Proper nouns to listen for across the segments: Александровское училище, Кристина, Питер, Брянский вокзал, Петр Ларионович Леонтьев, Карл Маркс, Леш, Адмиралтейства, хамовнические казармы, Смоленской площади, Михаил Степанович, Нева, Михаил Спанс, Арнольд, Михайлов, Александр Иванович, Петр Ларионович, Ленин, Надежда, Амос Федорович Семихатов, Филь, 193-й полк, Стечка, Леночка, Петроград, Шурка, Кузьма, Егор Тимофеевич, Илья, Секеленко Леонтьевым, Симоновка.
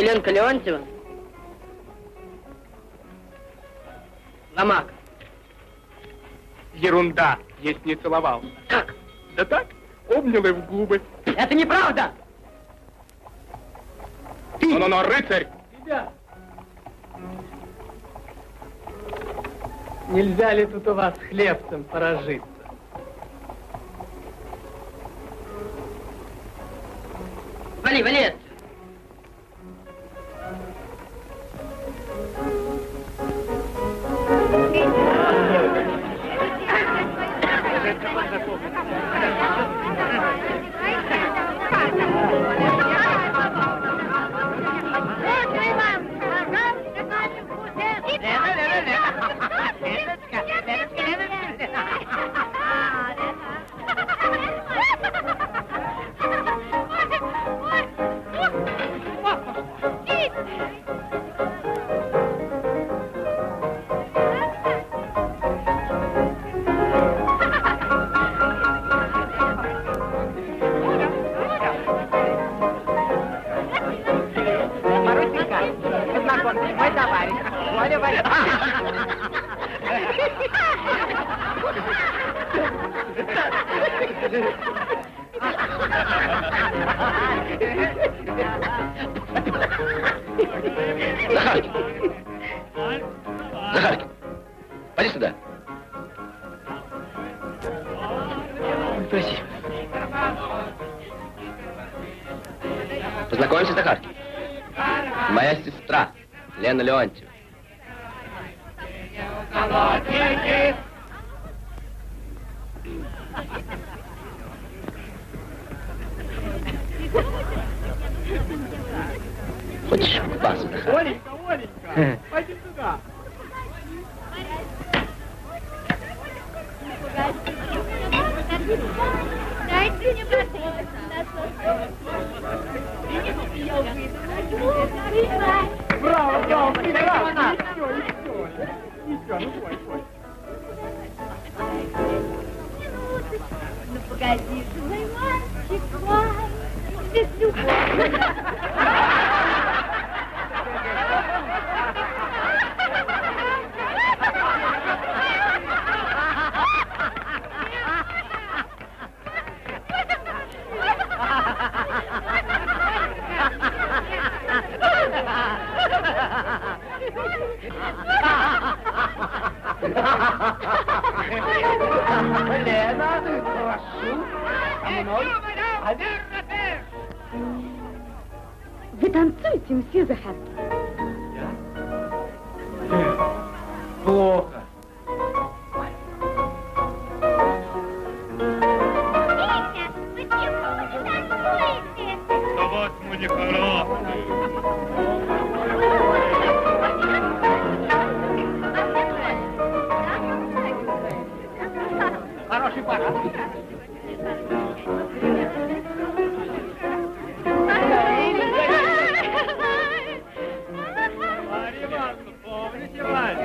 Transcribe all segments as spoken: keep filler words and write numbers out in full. Секеленко Леонтьевым? Ломак. Ерунда, есть не целовал. Как? Да так, обнял и в губы. Это неправда! Ты! Ну-ну-ну, рыцарь! Ребят! Нельзя ли тут у вас хлебцем поражиться? Вали, вали отсюда! Захаркин! Захаркин! Пойди сюда! Прости. Познакомься, Захаркин. Моя сестра, Лена Леонтьева. Хочешь купаться? Оленька, Оленька, пойди сюда. Браво, браво, ты рано. Ничего, ну пой, пой. Ну погоди, мой мальчик, мой, без любовь. Лена, прошу, со мной. Вы танцуете, мсье Захаркин? Я? Плохо. Петя, почему вы танцуете? Да вот мы не хорошие. Хороший пар. Марья Ивановна, помните вас?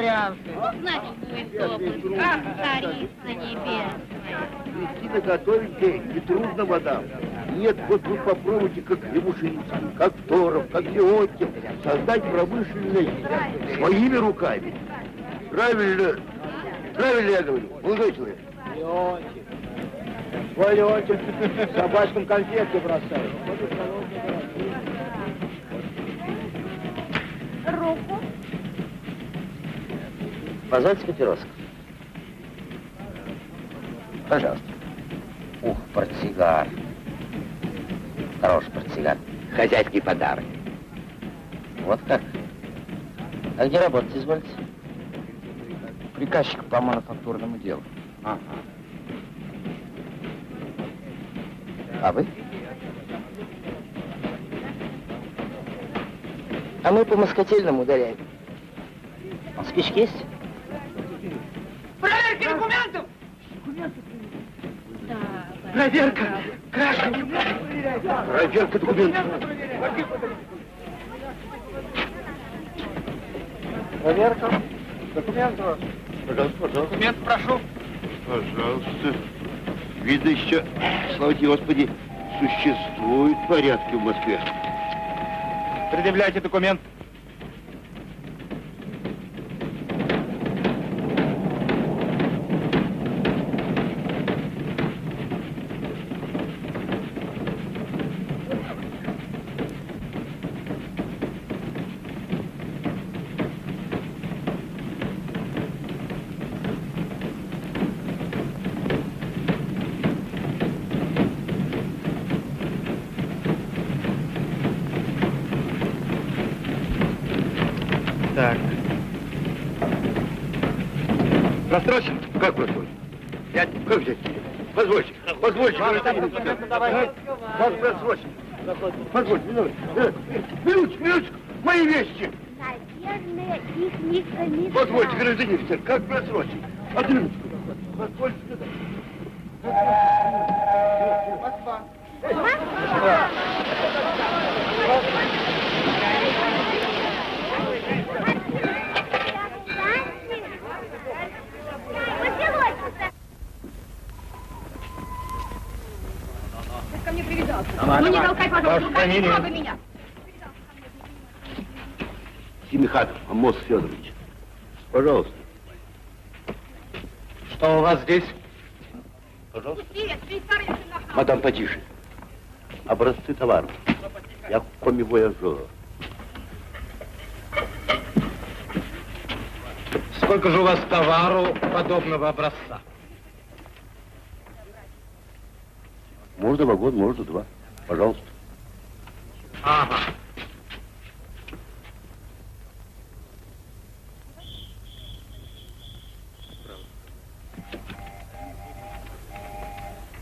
брянцы. Вот значит твой топот, как царица небесная. Кристина готовит день, не трудно, мадам. Нет, вот вы попробуйте, как Левушинский, как Торов, как Леонтик, создать промышленность своими руками. Правильно, правильно я говорю, молодой человек. Леонтик. Ой, Леонтик, в собачном конфетке бросает. Руку. Позвольте папироску. Пожалуйста. Ух, портсигар. Хороший портсигар. Хозяйский подарок. Вот как. А где работать, извольте? Приказчик по мануфактурному делу. Ага. А вы? А мы по москательному ударяем. А спички есть? Проверки документов! Документов? Да. Проверка! Краска! Проверка документов! Проверка документов! Пожалуйста, пожалуйста. Документ прошу. Пожалуйста. Видно еще, слава тебе, Господи, существуют порядки в Москве. Предъявляйте документ. Давай. Вас просрочим. Позвольте, минуточку. Минуточку, минуточку. Мои вещи. Наверное, их не хранится. Позвольте, гражданин офицер, как просрочим. Одну минуточку. Позвольте. Москва. Москва. Ну не толкай, пожалуйста, не трогай меня. Семихатов, Амос Федорович, пожалуйста. Что у вас здесь? Пожалуйста. Мадам, потише. Образцы товаров. Я коми-вояжер. Сколько же у вас товару подобного образца? Можно вагон, можно два. Пожалуйста. Ага.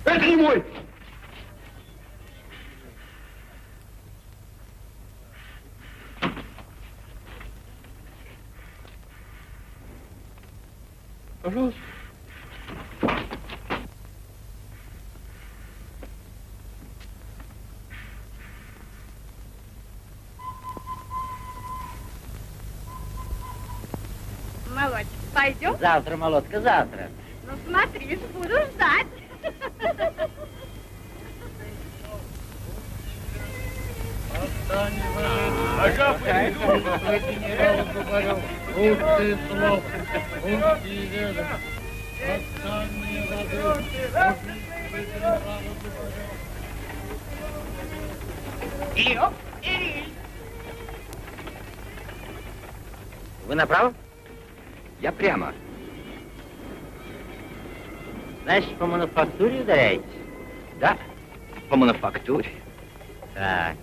Это не мой! Пожалуйста. Пойдем? Завтра, молодка, завтра. Ну смотри, буду ждать. Вы направо? Я прямо. Значит, по мануфактуре ударяете? Да, по мануфактуре. Так.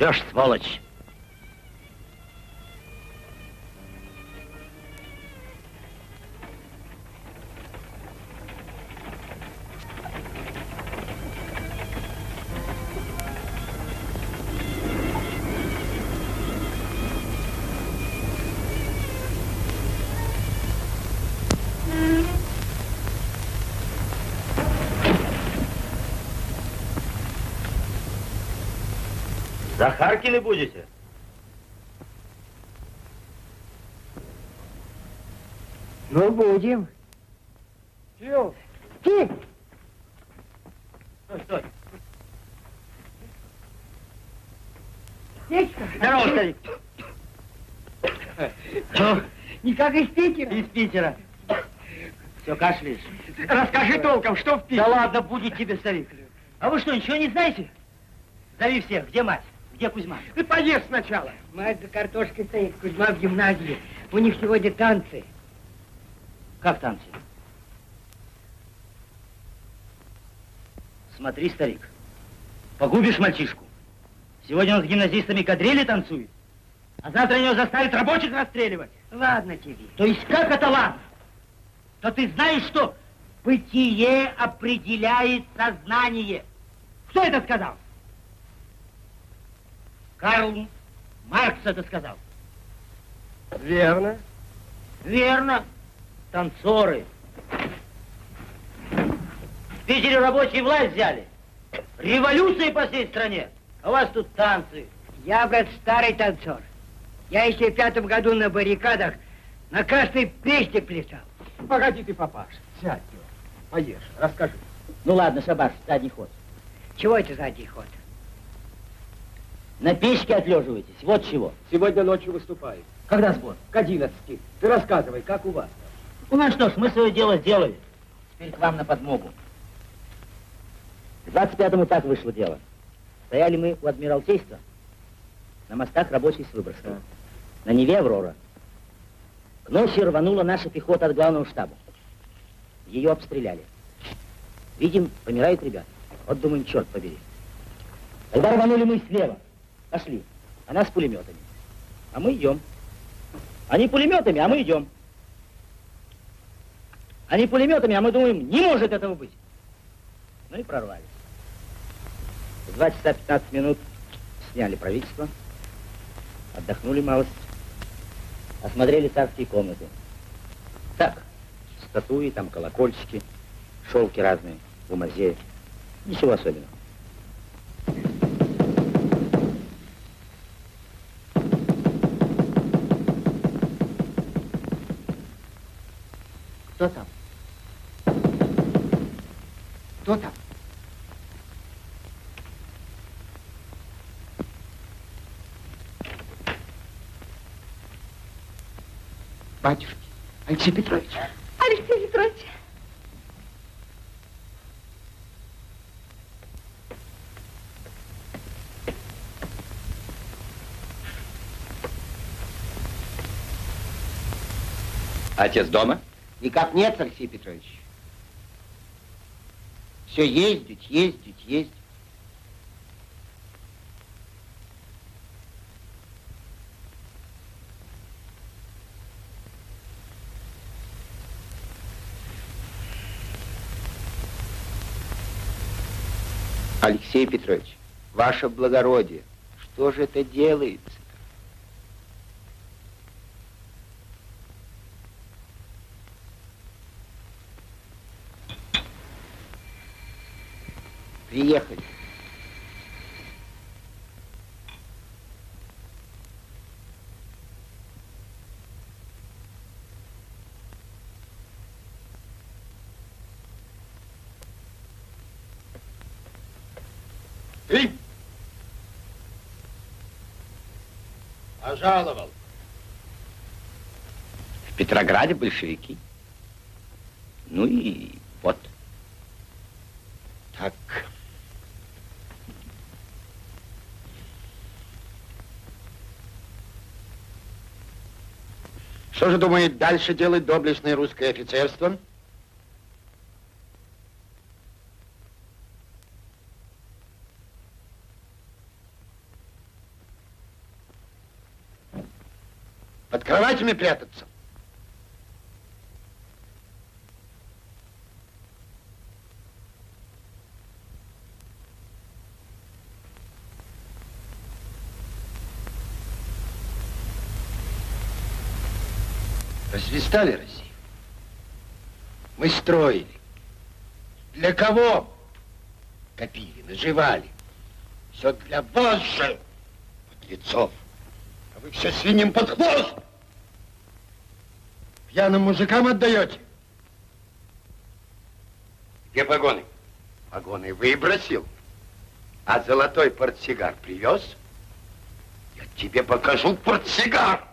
Леш, сволочь. Захаркины будете? Ну, будем. Чего? Ты! Стой, стой. Стечка! Здорово, старик! Никак из Питера? Из Питера. Все, кашляешь. Расскажи толком, что в Питере? Да ладно, будет тебе, старик. А вы что, ничего не знаете? Зови всех. Где мать? Где Кузьма? Ты поешь сначала. Мать за картошкой стоит, Кузьма в гимназии. У них сегодня танцы. Как танцы? Смотри, старик, погубишь мальчишку. Сегодня он с гимназистами кадрили танцует, а завтра его заставят рабочих расстреливать. Ладно тебе. То есть как это ладно? То ты знаешь, что бытие определяет сознание. Кто это сказал? Карл Маркс это сказал. Верно. Верно. Танцоры. В Питере рабочие власть взяли. Революции по всей стране. А у вас тут танцы. Я, брат, старый танцор. Я еще в пятом году на баррикадах на красной песне плясал. Погоди ты, папаша. Сядь, поешь, расскажи. Ну ладно, шабаш, задний ход. Чего это задний ход? На печке отлеживаетесь, вот чего. Сегодня ночью выступаю. Когда сбор? К одиннадцати. Ты рассказывай, как у вас? У нас что ж, мы свое дело сделали. Теперь к вам на подмогу. К двадцать пятому так вышло дело. Стояли мы у Адмиралтейства, на мостах рабочий с выброском. Да. На Неве Аврора. К ночи рванула наша пехота от главного штаба. Ее обстреляли. Видим, помирают ребята. Вот думаем, черт побери. Тогда рванули мы слева. Пошли. Она с пулеметами. А мы идем. Они пулеметами, а мы идем. Они пулеметами, а мы думаем, не может этого быть. Ну и прорвались. В два часа пятнадцать минут сняли правительство, отдохнули малость, осмотрели царские комнаты. Так, статуи, там колокольчики, шелки разные, в музее. Ничего особенного. Кто там? Кто там? Батюшки, Алексей Петрович. Алексей Петрович. Отец дома? Никак нет, Алексей Петрович. Все ездить, ездить, ездить. Алексей Петрович, ваше благородие, что же это делается? Приехали. Филь! Пожаловал. В Петрограде большевики. Ну и вот. Так. Что же думает дальше делать доблестное русское офицерство? Под кроватями прятаться? Развистали Россию? Мы строили. Для кого? Копили, наживали. Все для вас же. Лицов, а вы все свиньям под хвост! Пьяным мужикам отдаете? Где погоны? Погоны выбросил, а золотой портсигар привез? Я тебе покажу портсигар!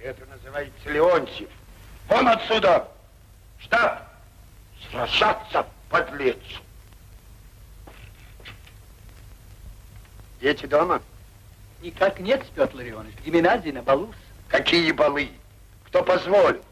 Это называется Леонтик. Вон отсюда! Штаб! Сражаться, подлец! Дети дома? Никак нет, Петр Ларионович. В гимназии на балу. Какие балы? Кто позволил?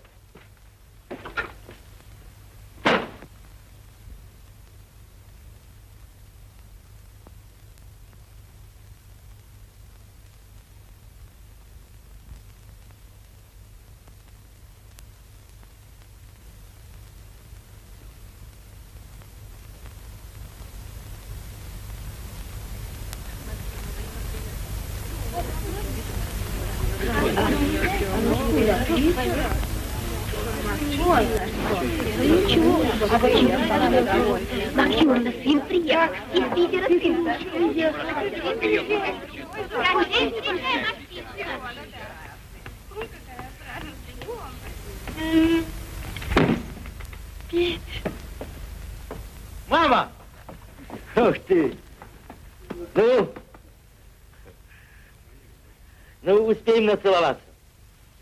Целоваться.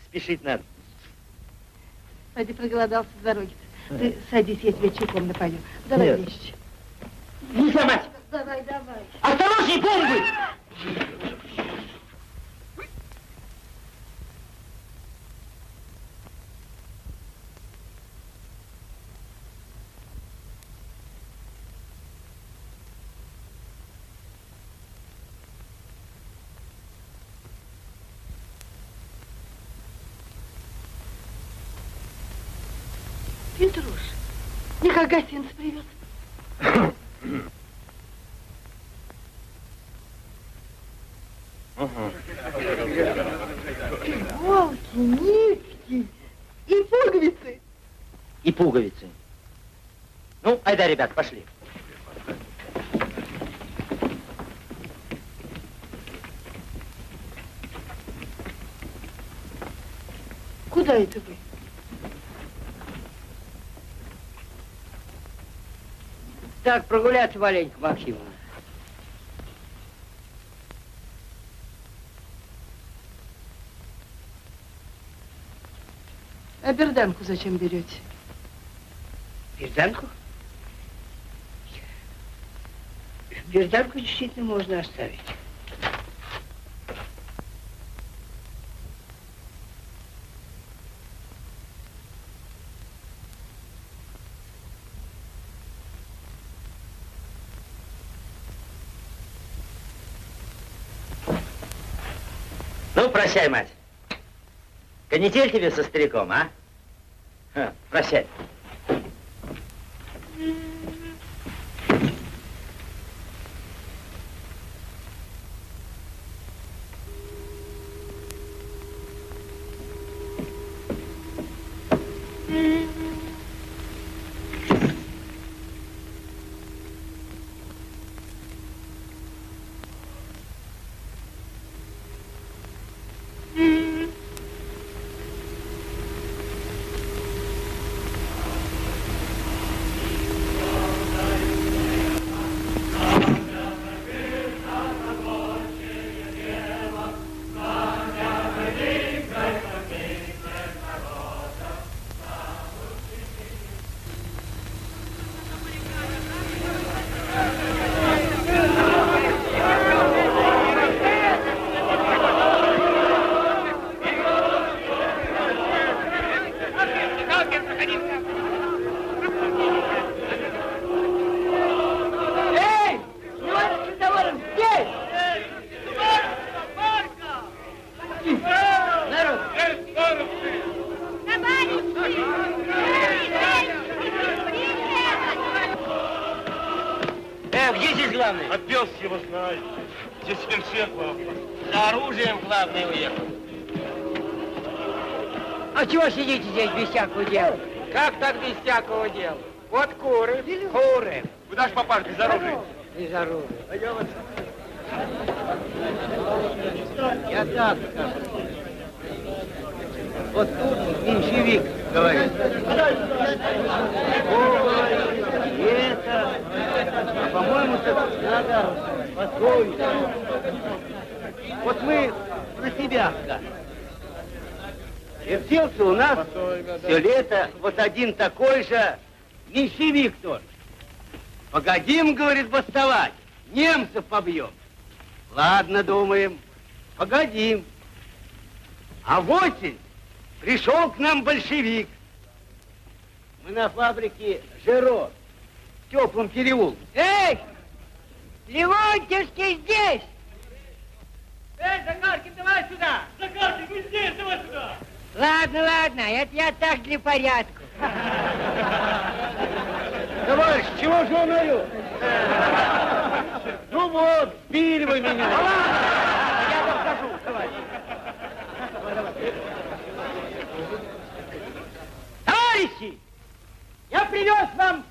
Спешить надо. А ты проголодался с дороги-то. Ты садись, я тебя чайком напою. Давай вещи. Не сломать! Давай, давай. Осторожней, бомбы! Гостинец привез. Иголки, нитки и пуговицы. И пуговицы. Ну, айда, ребят, пошли. Куда это вы? Так, прогуляться маленько, Максимовна. А берданку зачем берете? Берданку? Берданку действительно можно оставить. Прощай, мать. Канитель тебе со стариком, а? Ха, прощай. За оружием главное уехал. А чего сидите здесь без всякого дела? Как так без всякого дела? Вот куры, куры. Куда ж попасть без оружия? Без оружия. А я вот... Я так скажу. Вот тут меньшевик говорит. Ой, это... А по-моему, надо подготовить. Вот мы на себя скажем. Вертелся у нас все лето вот один такой же меньшевик тоже. Погодим, говорит, бастовать, немцев побьем. Ладно, думаем, погодим. А в осень пришел к нам большевик. Мы на фабрике Жиро, в теплом переулке. Эй, Леонтьевский здесь! Эй, Захаркин, давай сюда! Захаркин, вы здесь, давай сюда! Ладно, ладно, это я так для порядка. Товарищ, чего же он орёт? Ну вот, били вы меня. А ладно, я вам скажу, товарищ. Давай, давай. Товарищи, я привез вам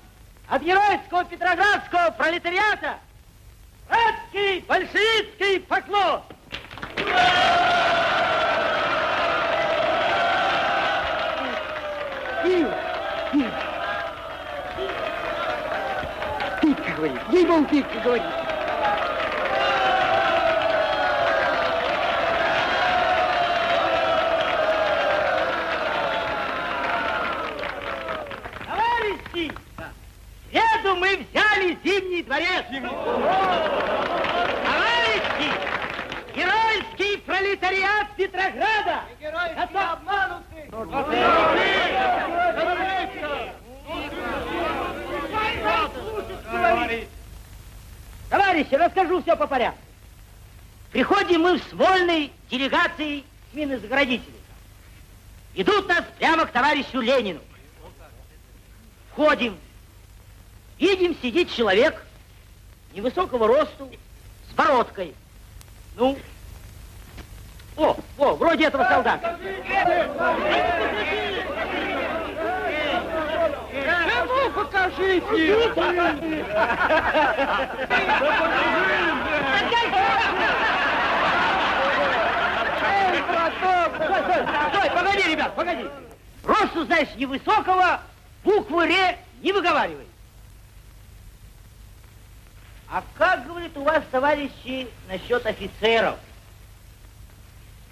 от геройского петроградского пролетариата братский большевистский поклон. Питер говорит, ей-богу, Питер говорит. Товарищи, в среду мы взяли Зимний дворец. Товарищи, геройский пролетариат Петрограда. Геройские обмануты. Товарищи, расскажу все по порядку. Приходим мы в Смольной делегации с минозаградителей. Идут нас прямо к товарищу Ленину. Входим. Видим, сидит человек невысокого росту, с бородкой. Ну, о, о, вроде этого солдата. Кому покажите? Покажите! Эй, браток! Стой, стой, стой, погоди, ребят, погоди! Росту, знаешь, невысокого, буквы «ре» не выговаривай. А как, говорит, у вас, товарищи, насчет офицеров?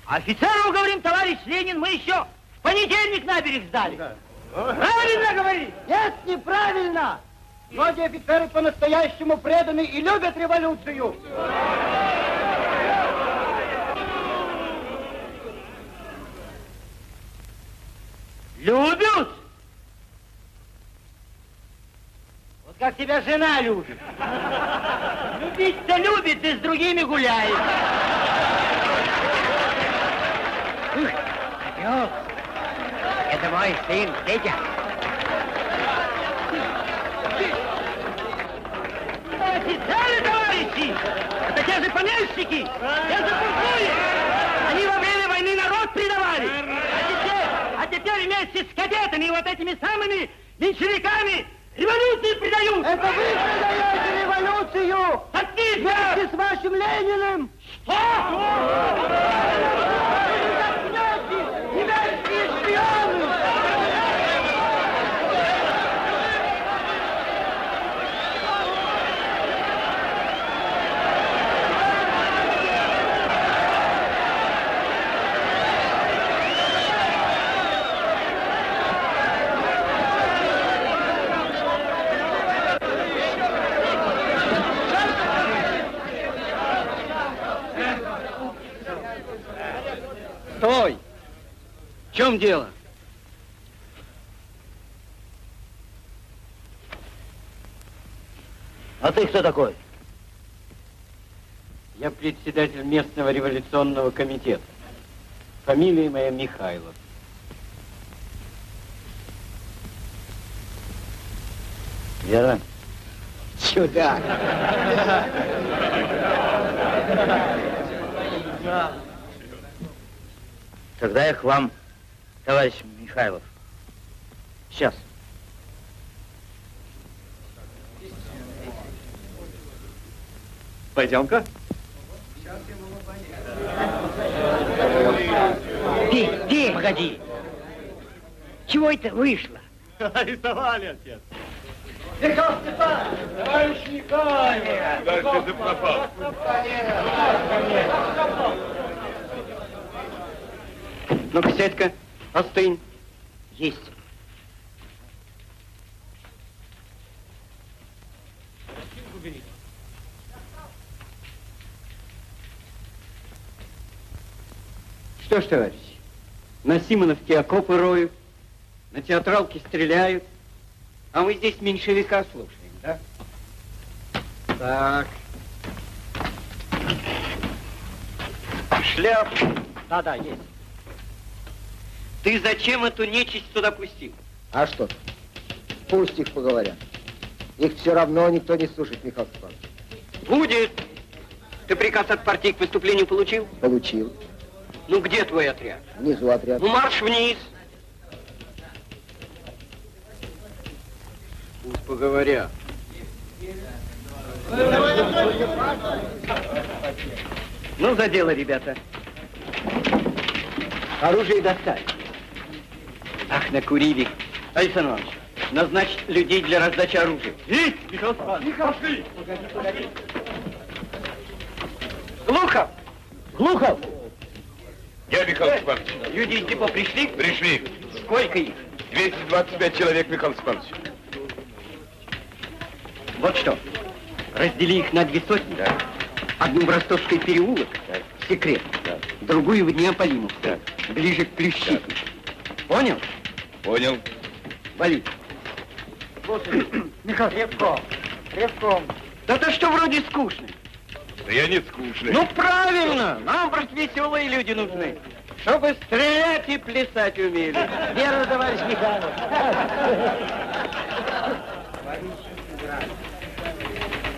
Офицеров, говорим, товарищ Ленин, мы еще в понедельник на берег сдали. Правильно говорит? Нет, неправильно! Многие офицеры по-настоящему преданы и любят революцию! Любят? Вот как тебя жена любит. Любить-то любит и с другими гуляет. Ух, орёк! Это мой сын, Стечка. Офицеры, товарищи! Это те же помещики! Те же буржуи! Они во время войны народ предавали! А теперь, а теперь вместе с кадетами и вот этими самыми меньшевиками революции предают! Это вы предаете революцию! Отлично! Вместе с вашим Лениным! Что? Стой! В чем дело? А ты кто такой? Я председатель местного революционного комитета. Фамилия моя Михайлов. Вера? Чудак! Тогда я к вам Товарищ Михайлов. Сейчас. Пойдем-ка. Пей, пей, погоди. Чего это вышло? Арестовали, отец. Михаил Степанович! Товарищ Николаев! Дальше ты пропал. Ну-ка, сядь-ка, остынь. Есть. Что ж, товарищи, на Симоновке окопы роют, на театралке стреляют, а мы здесь меньшевика слушаем, да? Так. Шляп. Да-да, есть. Ты зачем эту нечисть туда пустил? А что? Пусть их поговорят. Их все равно никто не слушает, Михаил Степанович. Будет. Ты приказ от партии к выступлению получил? Получил. Ну где твой отряд? Внизу отряд. Ну марш вниз. Пусть поговорят. Ну за дело, ребята. Оружие достали. Ах, накурили. Александр Иванович, назначить людей для раздачи оружия. Есть, Михаил Спанс. Михаил, пошли. Погоди, погоди. Глухов! Глухов! Я, Михаил Степанович. Люди из депо пришли? Пришли. Сколько их? двести двадцать пять человек, Михаил Степанович. Вот что, раздели их на две сотни. Да. Одну в Ростовский переулок, да. Секрет, да. Другую в Неаполимовку, да. Ближе к Плющику. Да. Понял? Понял. Вали. Слушай, Михаил, ревком, ревком. Да ты что, вроде скучный. Да я не скучный. Ну правильно, нам просто веселые люди нужны, чтобы стрелять и плясать умели. Верно, товарищ Михайлов.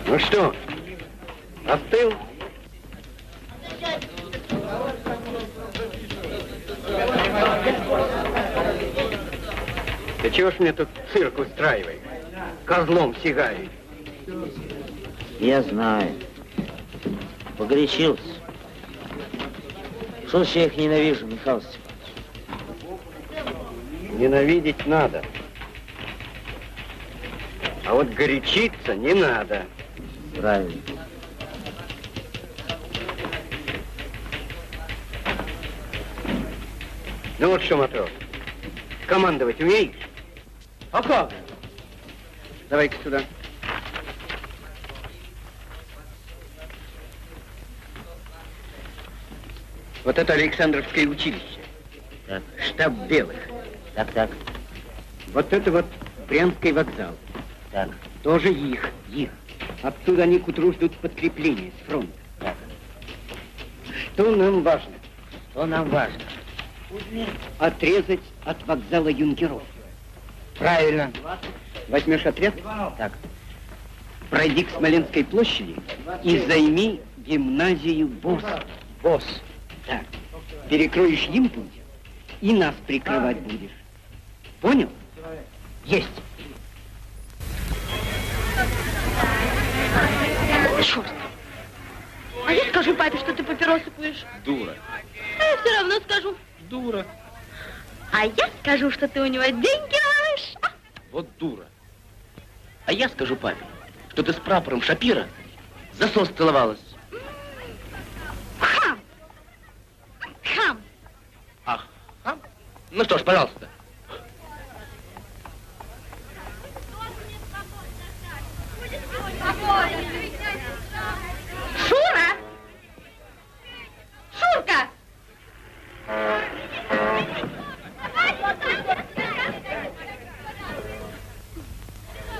Ну что, остыл? Ты чего ж мне тут цирк устраиваешь? Козлом сигаешь. Я знаю. Погорячился. Что ж я их ненавижу, Михаил Степанович? Ненавидеть надо. А вот горячиться не надо. Правильно. Ну вот что, матрос, командовать умеешь? А как? Давай-ка сюда. Вот это Александровское училище. Так. Штаб белых. Так, так. Вот это вот Брянский вокзал. Так. Тоже их, их. Отсюда они к утру ждут подкрепления с фронта. Так. Что нам важно? Что нам важно? Отрезать от вокзала юнкеров. Правильно. Возьмешь отряд? Так. Пройди к Смоленской площади и займи гимназию Босс. Босс. Так, перекроешь им путь, и нас прикрывать будешь. Понял? Есть. Черт. А я скажу папе, что ты папиросы куришь. Дура. А я все равно скажу. Дура. А я скажу, что ты у него деньги ловишь. Вот дура. А я скажу папе, что ты с прапором Шапира за сос целовалась. Хам! Ах, хам? Ну что ж, пожалуйста. Шура! Шурка!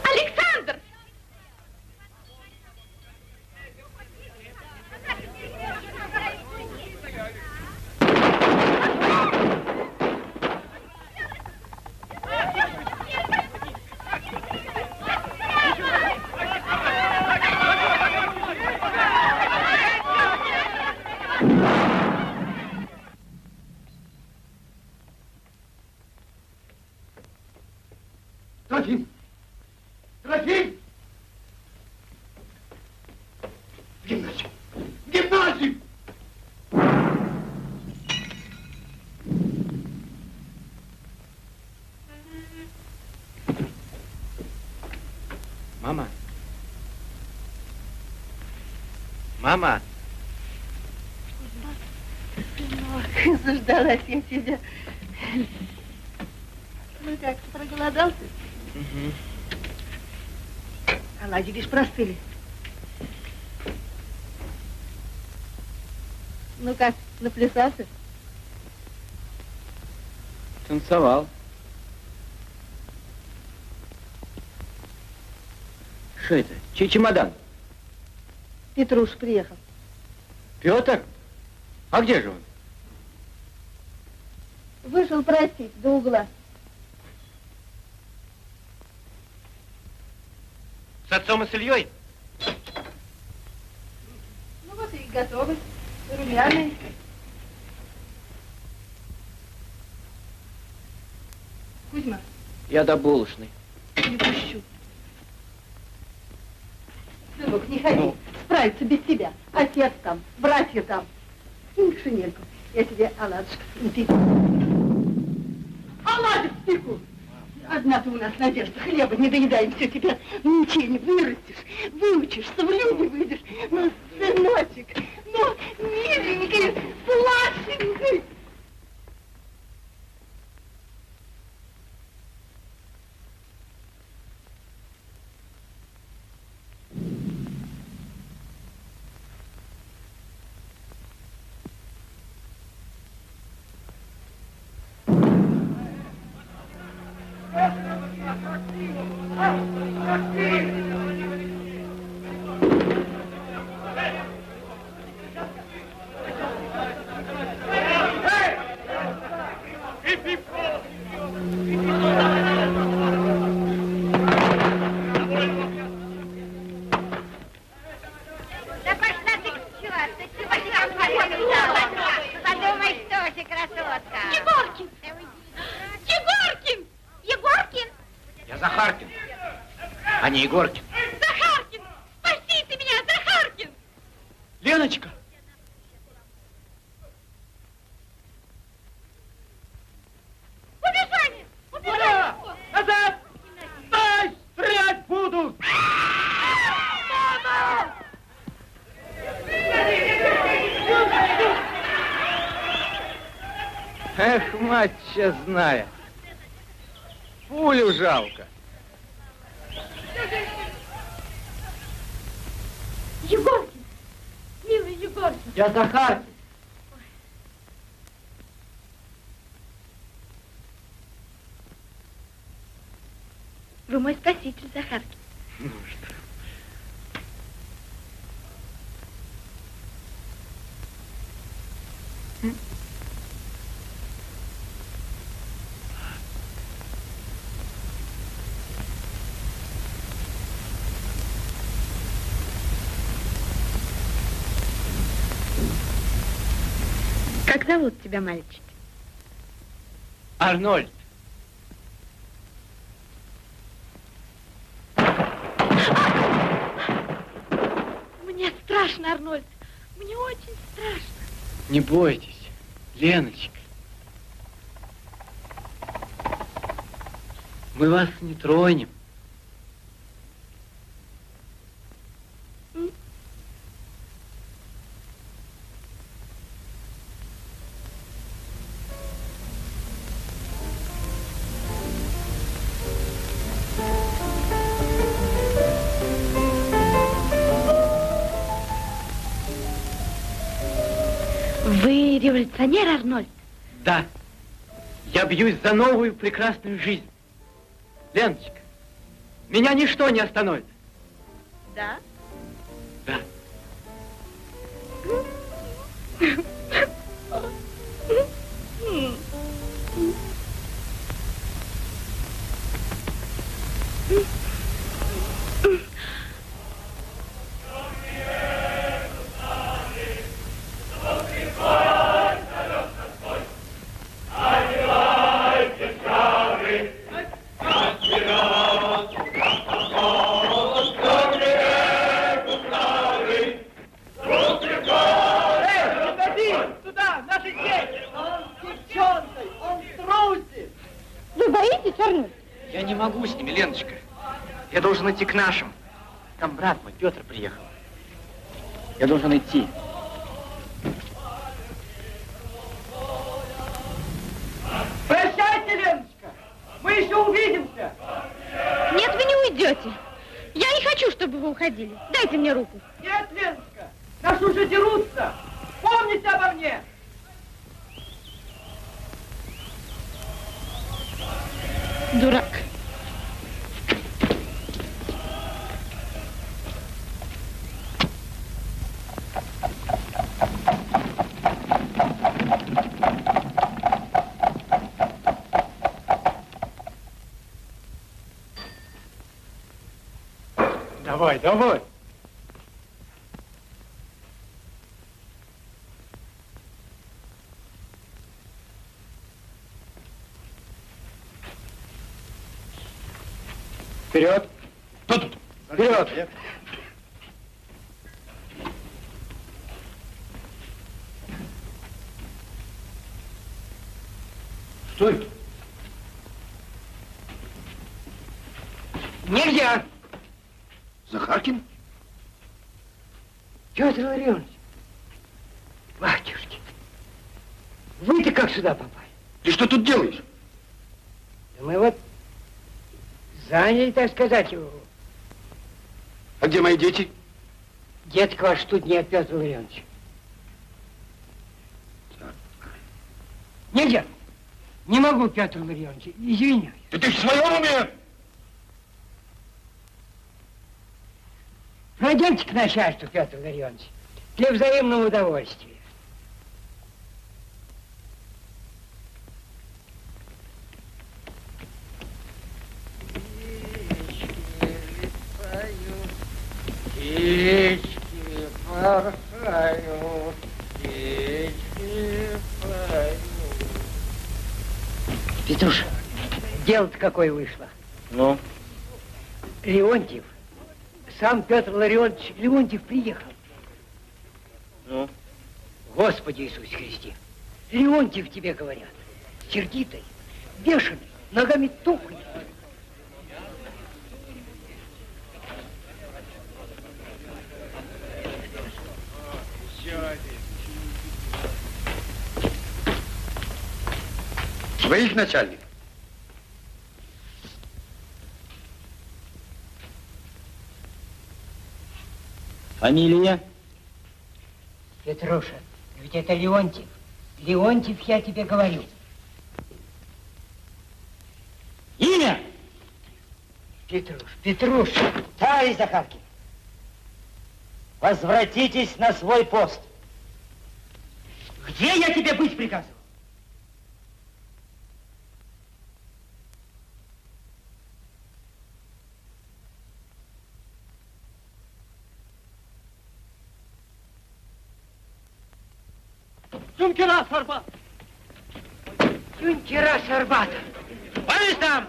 Александр! Выходи! В гимназию! В гимназию! Мама! Мама! Кузьма, заждалась я тебя. Ну как, проголодался? Угу. Оладьи лишь простыли. Ну как, наплясался? Танцевал. Что это? Чей чемодан? Петруша приехал. Петр? А где же он? Вышел простить до угла. С отцом и с Ильей? Ну вот и готовы. Румяные. Кузьма. Я до булочной. Не пущу. Сынок, не ходи. Ну. Справиться без тебя. Отец там, братья там. Снимай шинельку. Я тебе оладушек спеку. Оладушек спеку! Одна ты у нас, Надежда, хлеба не доедаем, все тебя ничего не вырастешь, выучишься, в люди выйдешь. Ну, сыночек, ну, миленький, сладенький. Егоркин. Захаркин! Спаси ты меня, Захаркин! Леночка! Убежали! Убежали! Назад! Стой! Стрелять буду! Мама! Эх, мать честная! Пулю жалко! Егоркин! Милый Егоркин! Я Захаркин! Вы мой спаситель, Захаркин. Ну что? М? Как зовут тебя, мальчик? Арнольд. Мне страшно, Арнольд. Мне очень страшно. Не бойтесь, Леночка. Мы вас не тронем. Революционер, Арнольд? Да. Я бьюсь за новую прекрасную жизнь. Леночка, меня ничто не остановит. Да? Да. Oh! Я не могу с ними, Леночка. Я должен идти к нашим. Там брат мой, Петр, приехал. Я должен идти. Прощайте, Леночка! Мы еще увидимся! Нет, вы не уйдете. Я не хочу, чтобы вы уходили. Дайте мне руку. Нет, Леночка! Нас уже дерутся! Помните обо мне! Дурак. Давай, давай. Вперед. Кто тут? Вперед. Вперед. Что это? Нельзя. Захаркин? Петр Ларионович, батюшки, вы-то как сюда попали? Ты что тут делаешь? Да мы вот заняли, так сказать, его. А где мои дети? Деток ваш тут не от Петра Ларионовича. Так. Нельзя. Не могу, Петр Ларионович, извини. Да ты в своем уме? Пройдемте к начальству, Петр Ларионович, для взаимного удовольствия. Птички порхают, птички поют. Петруша, дело-то какое вышло. Ну? Леонтьев. Сам Петр Ларионович Леонтьев приехал. Ну? Господи Иисусе Христе, Леонтьев тебе, говорят, сердитый, бешеный, ногами тухнет. Вы их начальник? Фамилия? Петруша, ведь это Леонтьев. Леонтьев, я тебе говорю. Имя? Петруш, Петруша, товарищ Захаркин. Возвратитесь на свой пост. Где я тебе быть приказывал? Юнкера с Арбата! Юнкера с Арбата! Вались там!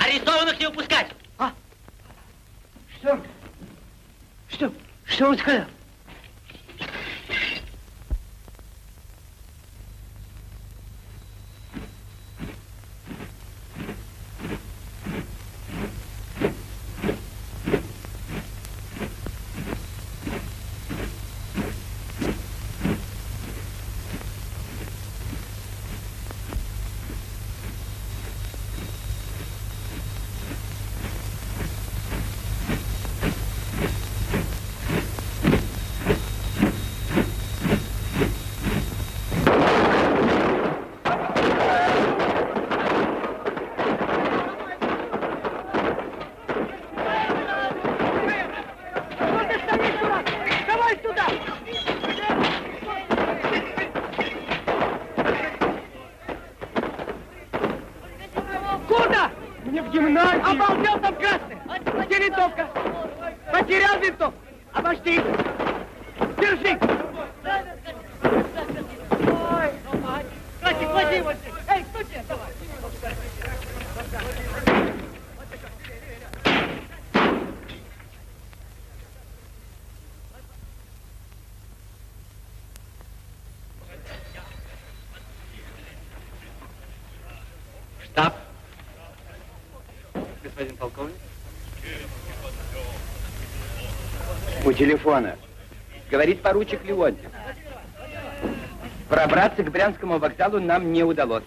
Арестованных не упускать! А? Что? Что? Что он сказал? Обалдел там красный! Где винтовка? Потерял винтовку! Обожди! Держи! Хватит, хватит его здесь! Эй, кто тебе? Давай! Штаб. Господин полковник. У телефона. Говорит поручик Леонтик. Пробраться к Брянскому вокзалу нам не удалось.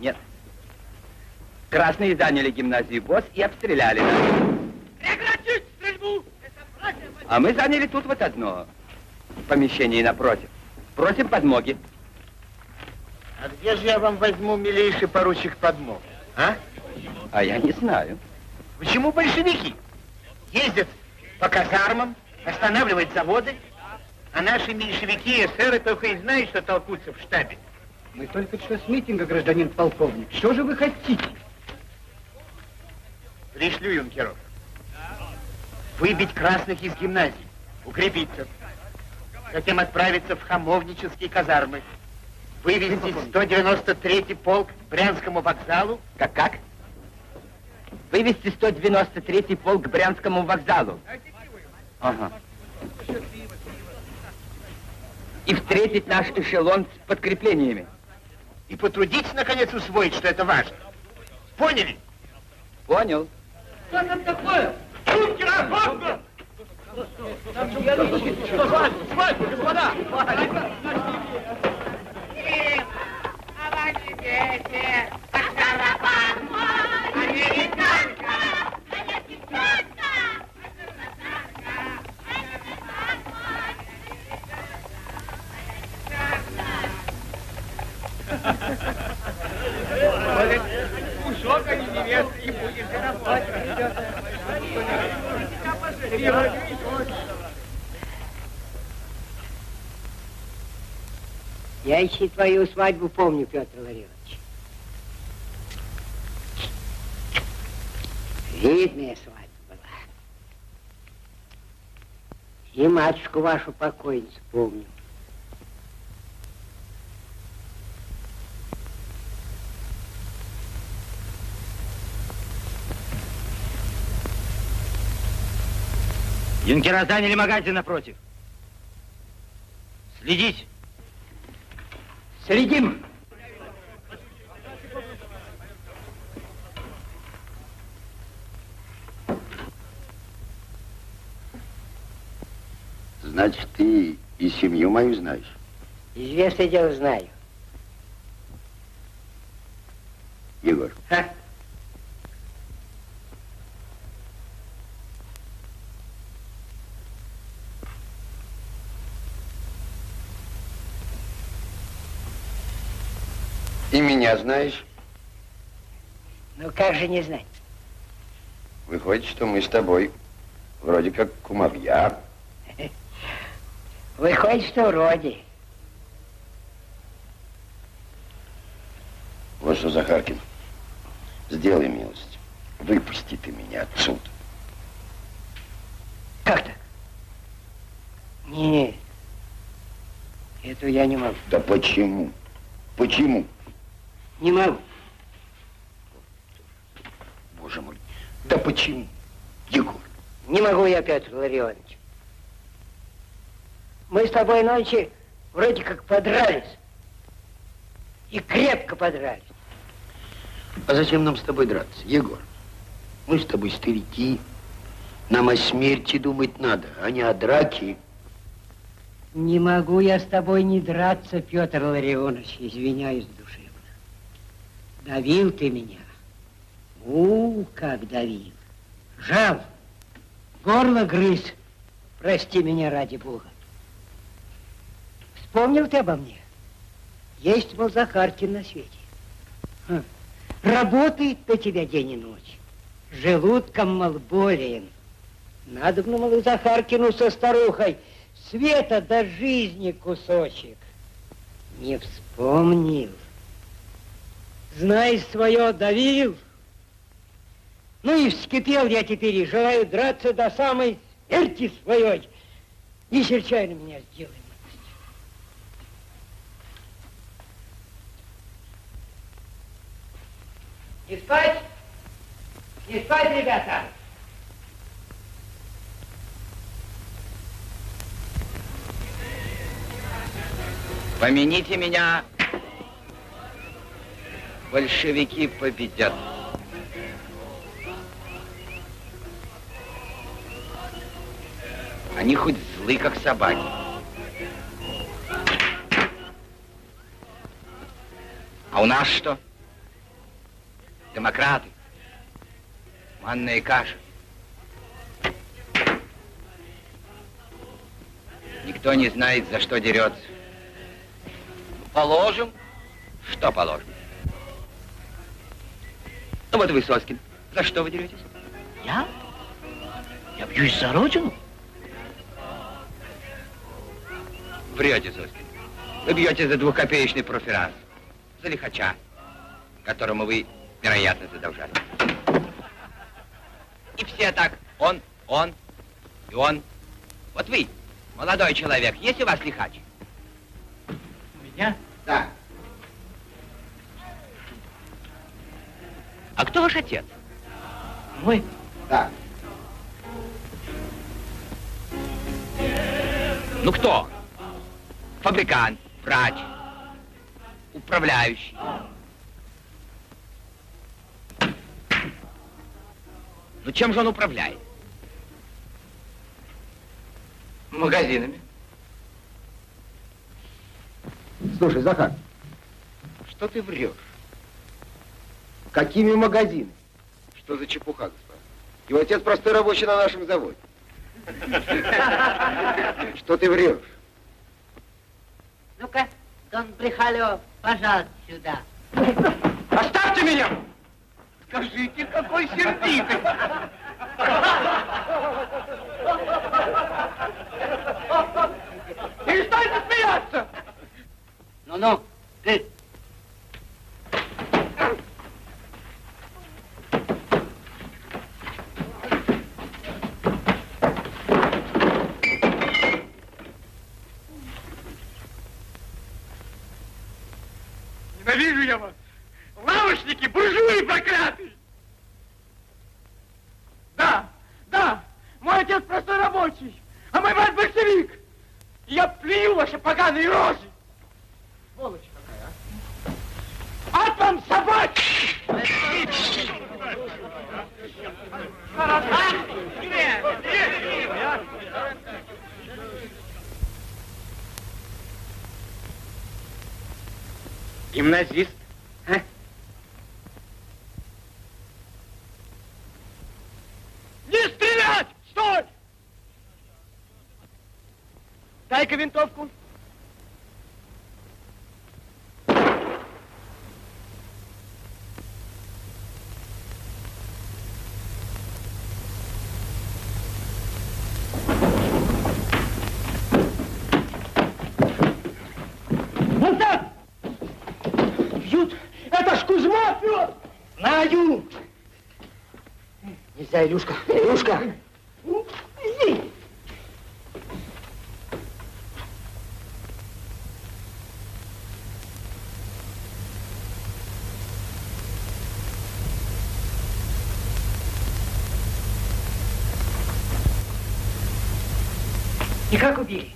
Нет. Красные заняли гимназию ВОС и обстреляли нас. Прекратить стрельбу! А мы заняли тут вот одно помещение напротив. Просим подмоги. А где же я вам возьму, милейший поручик, подмог? А? А я не знаю. Почему большевики ездят по казармам, останавливают заводы, а наши меньшевики и эсеры только и знают, что толкутся в штабе? Мы только что с митинга, гражданин полковник. Что же вы хотите? Пришлю юнкеров. Выбить красных из гимназий, укрепиться. Затем отправиться в хамовнические казармы. Вывести сто девяносто третий полк к Брянскому вокзалу. Как-как? Вывести сто девяносто третий полк к Брянскому вокзалу. Ага. И встретить наш эшелон с подкреплениями. И потрудиться, наконец, усвоить, что это важно. Поняли? Понял. Что там такое? Шутки работают! Господа! А ваши дети, как шарапан! Американка! Она девчонка! Она шарапан! Кушок, а не невеста, и будет шарапан! Я еще твою свадьбу помню, Петр Ларионович. Видная свадьба была. И матушку вашу покойницу помню. Юнкера заняли магазин напротив. Следить. Следим. Значит, ты и семью мою знаешь? Известное дело, знаю. Егор. А? И меня знаешь? Ну, как же не знать? Выходит, что мы с тобой вроде как кумовья. Выходит, что вроде. Вот что, Захаркин, сделай милость. Выпусти ты меня отсюда. Как так? Нет. Это я не могу. Да почему? Почему? Не могу. Боже мой, да почему, Егор? Не могу я, Петр Ларионович. Мы с тобой ночи вроде как подрались. И крепко подрались. А зачем нам с тобой драться, Егор? Мы с тобой старики. Нам о смерти думать надо, а не о драке. Не могу я с тобой не драться, Петр Ларионович, извиняюсь. Давил ты меня. У, как давил. Жал. Горло грыз. Прости меня, ради бога. Вспомнил ты обо мне? Есть был Захаркин на свете. Ха. Работает на тебя день и ночь. Желудком малболен. Надо бы, мол, Захаркину со старухой света до жизни кусочек. Не вспомнил. Знай свое, давил. Ну и вскипел я теперь и желаю драться до самой смерти своей. Не серчай на меня, сделай. Не спать? Не спать, ребята! Помяните меня большевики победят. Они хоть злы, как собаки. А у нас что? Демократы. Манная каша. Никто не знает, за что дерется. Положим. Что положим? Ну вот вы, Соскин, за что вы деретесь? Я? Я бьюсь за родину? Врете, Соскин. Вы бьете за двухкопеечный проферанс. За лихача, которому вы, вероятно, задолжали. И все так. Он, он и он. Вот вы, молодой человек, есть у вас лихач? У меня? Да. А кто ваш отец? Мой? Да. Ну кто? Фабрикант, врач, управляющий. Ну чем же он управляет? Магазинами. Слушай, Захар. Что ты врешь? Какими магазинами? Что за чепуха, господин? Его отец простой рабочий на нашем заводе. Что ты врешь? Ну-ка, Дон Брехалев, пожалуйста, сюда. Оставьте меня! Скажите, какой сердитый! Перестаньте смеяться! Ну-ну, ты! Ненавижу я вас! Лавочники, буржуи проклятые! Да, да, мой отец простой рабочий, а мой брат большевик! И я плюю ваши поганые рожи! Сволочь какая, а! От вам собаки! Гимназист, а? Не стрелять! Стой! Дай-ка винтовку. Нельзя, Илюшка. Илюшка! И как убили?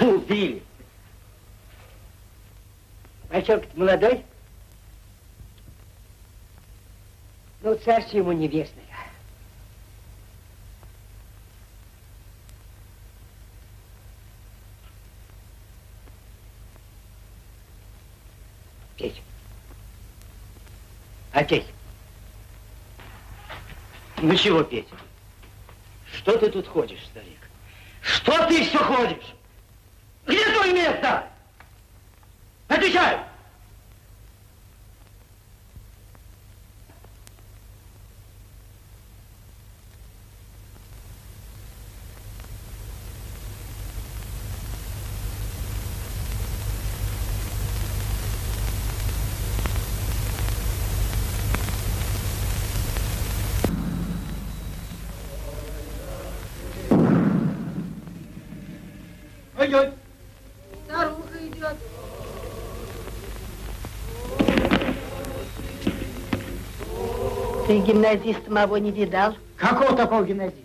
Убили. Мальчонка ты молодой? Ну, царство ему небесное. Петь. А, Петь. Ну чего, Петь? Что ты тут ходишь, старик? Что ты все ходишь? Где твое место? Отвечай! Ой-ой! Старуха идет! Ты гимназиста моего не видал? Какого такого гимназиста?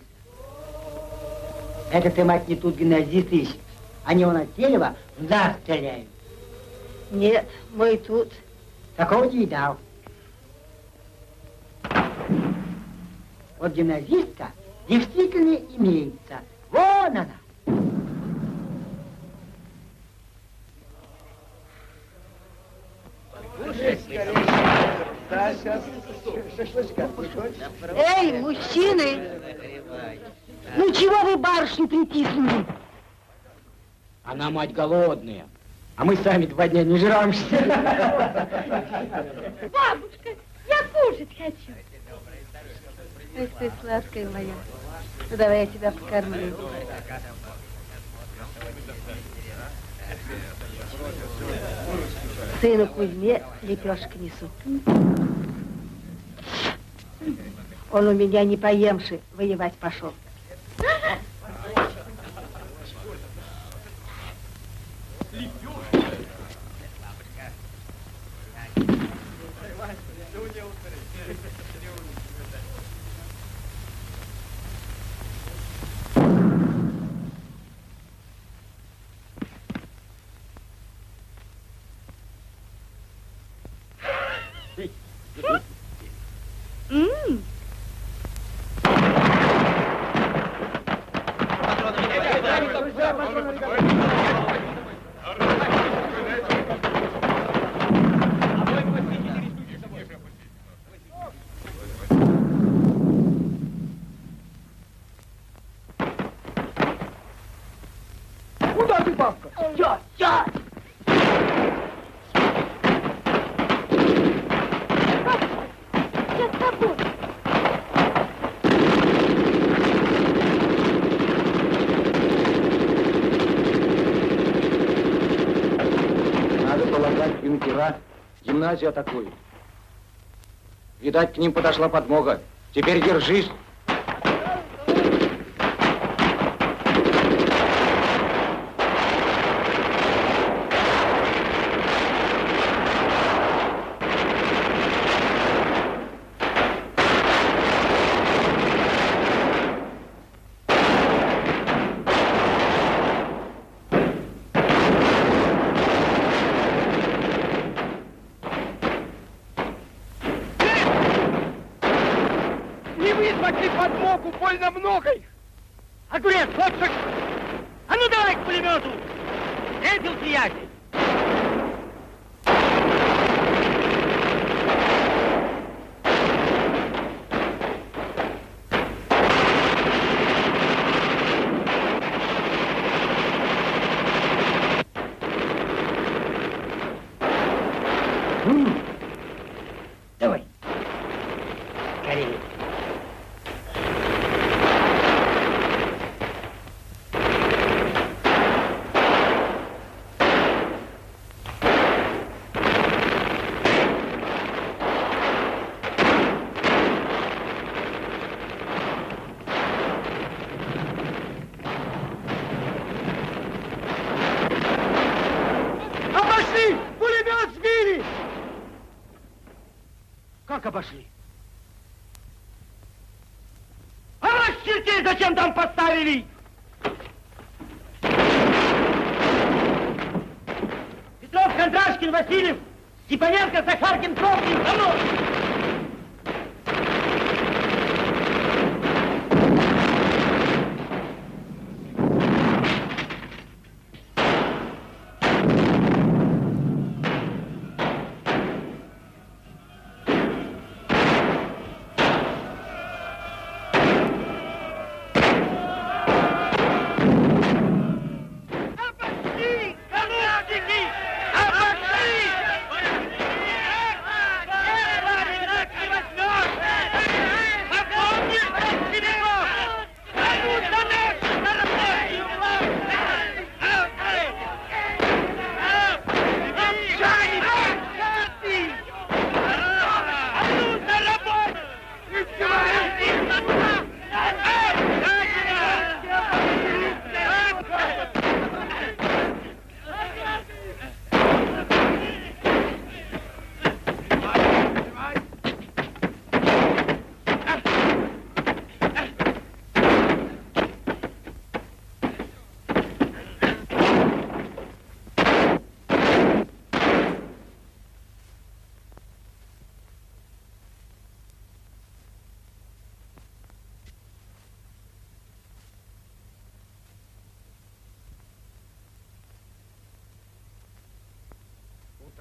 Это ты, мать, не тут гимназист ищешь. Они вон от Телева в нас стреляют. Нет, мы тут. Такого не видал. Вот гимназистка действительно имеется. Вон она. Эй, мужчины! Ну чего вы барышни притиснули? Она, мать, голодная. А мы сами два дня не жрамся. Бабушка, я кушать хочу. Эх ты, сладкая моя. Ну давай я тебя покормлю. Сыну Кузьме лепешки несу. Он у меня не поемши, воевать пошел. Гимназию атакуют. Видать, к ним подошла подмога. Теперь держись. Обошли. А вас чертей зачем там поставили? Петров, Кондрашкин, Васильев, Степаненко, Захаркин, Торов, за мной! Everybody!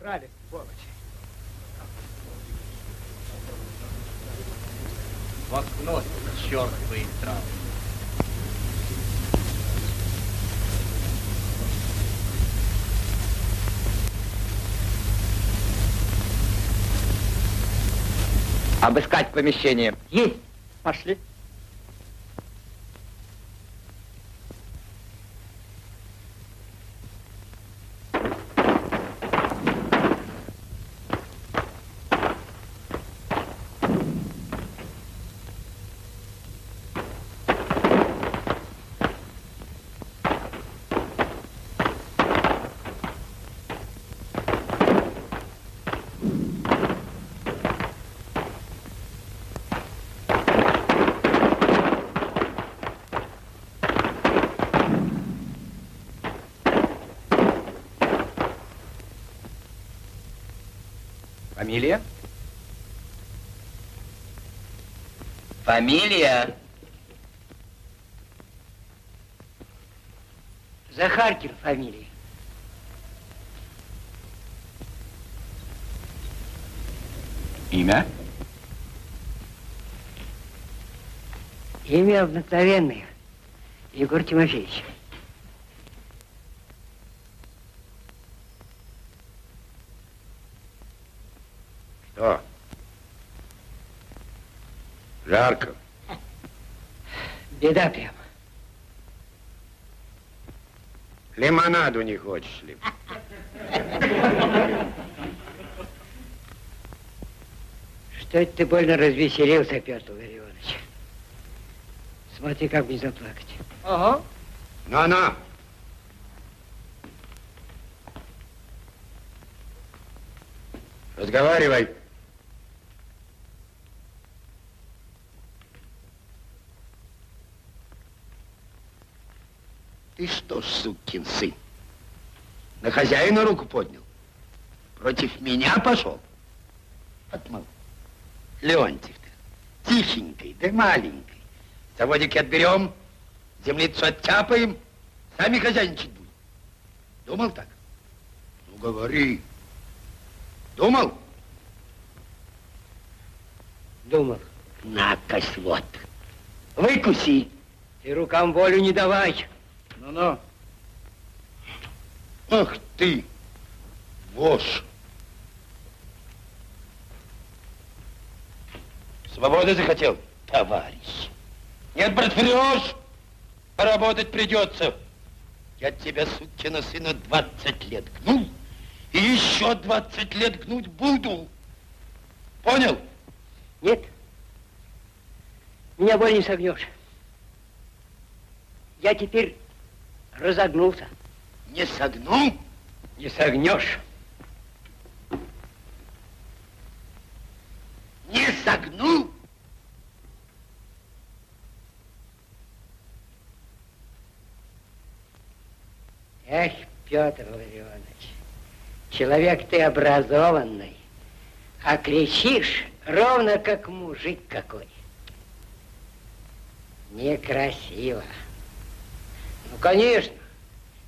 украли, сволочи. Вот нос, черт бы их трал. Обыскать помещение. Есть. Пошли. Фамилия? Фамилия? Захаркин фамилия. Имя? Имя обыкновенное. Егор Тимофеевич. Жарко. Беда прямо. Лимонаду не хочешь ли? Что это ты больно развеселился, Петр Ларионович? Смотри, как бы не заплакать. Ага. На-на. Разговаривай. Ты что, сукин сын, на хозяина руку поднял? Против меня пошел? Отмол. Леонтик-то, тихенький, да маленький. Заводики отберем, землицу оттяпаем, сами хозяйничать будем. Думал так? Ну, говори. Думал? Думал. На-кась, вот. Выкуси. Ты рукам волю не давай. Ну-ну. Ах ты, вошь. Свободы захотел, товарищ. Нет, брат, врешь, поработать придется. Я тебя, сукина сына, двадцать лет гнул, и еще двадцать лет гнуть буду. Понял? Нет. Меня боль не согнешь. Я теперь... разогнулся. Не согнул? Не согнешь. Не согнул? Эх, Петр Ларионович, человек ты образованный, а кричишь ровно как мужик какой. Некрасиво. Ну, конечно,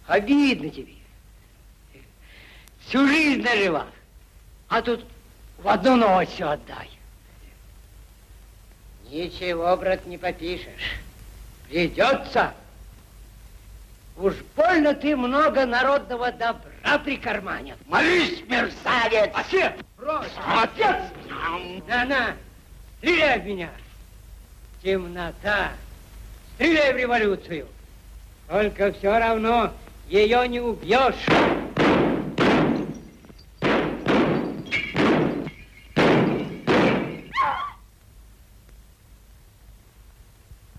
обидно тебе. Всю жизнь наживал, а тут в одну ночь все отдай. Ничего, брат, не попишешь. Придется. Уж больно ты много народного добра прикарманил. Молись, мерзавец! Отец! Брось! Отец! Да-на! Стреляй в меня! Темнота! Стреляй в революцию! Только все равно ее не убьешь.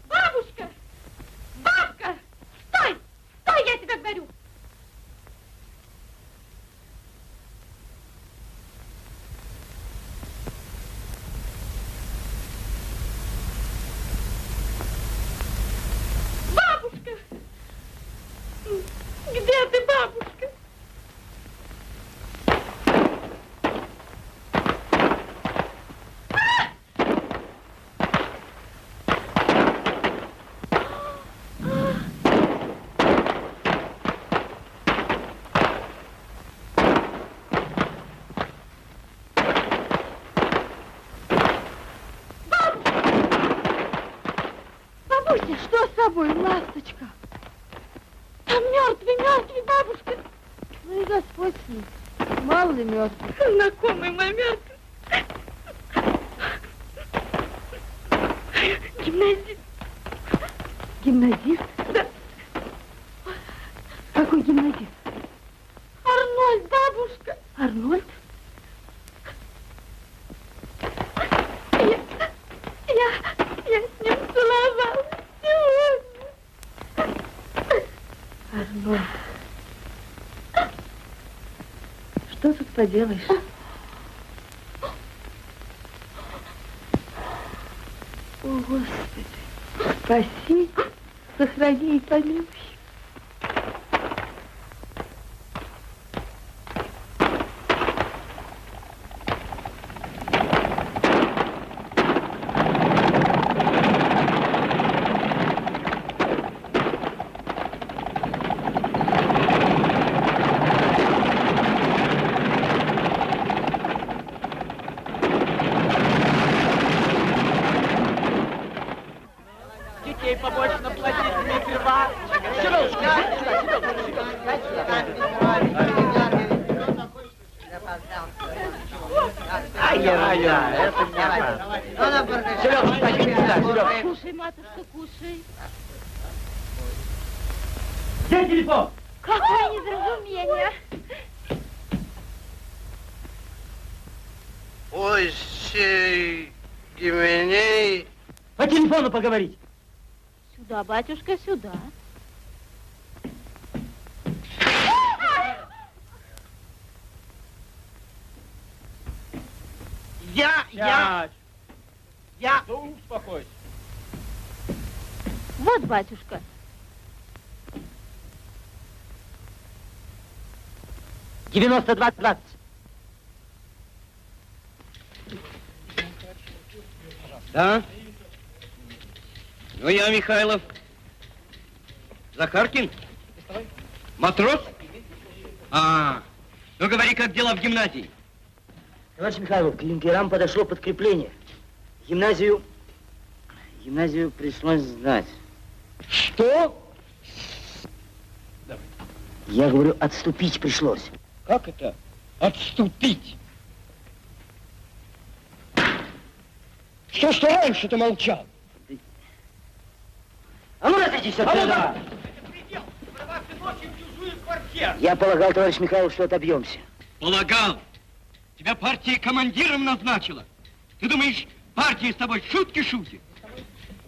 Бабушка! Бабка! Стой! Стой, я тебя говорю! тобой, ласточка? Там мертвый, мертвый, бабушка. Ну и Господь с ним. Мало ли мертвых. Знакомый мой мертвый. Гимназист. Гимназист? Да. Какой гимназист? Арнольд, бабушка. Арнольд? Я, я, я с ним целовалась сегодня. Арнольд. Что тут поделаешь? О, Господи, спаси, сохрани и помилуй. Поговорить. Сюда, батюшка, сюда. Я, я, я. Ну, успокойся. Вот, батюшка. девяносто два двадцать. Да? Ну, я Михайлов. Захаркин? Матрос? А, ну говори, как дела в гимназии? Товарищ Михайлов, к юнкерам подошло подкрепление. Гимназию... Гимназию пришлось сдать. Что? Я говорю, отступить пришлось. Как это? Отступить? Что ж ты раньше-то молчал? А ну, разойдись отсюда! Я полагал, товарищ Михайлов, что отобьемся. Полагал? Тебя партия командиром назначила. Ты думаешь, партия с тобой шутки шутит?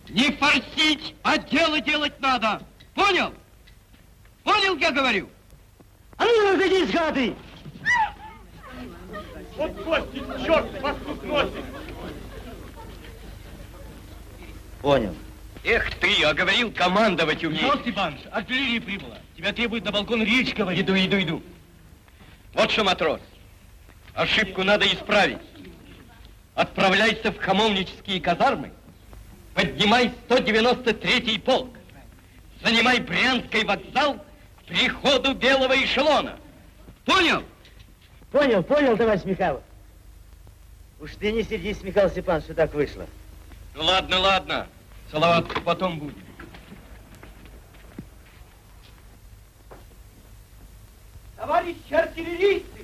Не форсить, а дело делать надо. Понял? Понял, я говорю? А ну, разойдись, гады! Вот кости, черт, вас тут носит! Понял. Эх ты, а говорил, командовать умеешь. Вот, Степаныч, артиллерия прибыла. Тебя требует на балкон речь говорить. Иду, иду, иду. Вот что, матрос, ошибку надо исправить. Отправляйся в хамовнические казармы, поднимай сто девяносто третий полк, занимай Брянский вокзал к приходу белого эшелона. Понял? Понял, понял, товарищ Михайлов. Уж ты не сердись, Михаил Степанович, что так вышло. Ну ладно, ладно. Салават потом будет. Товарищи артиллеристы,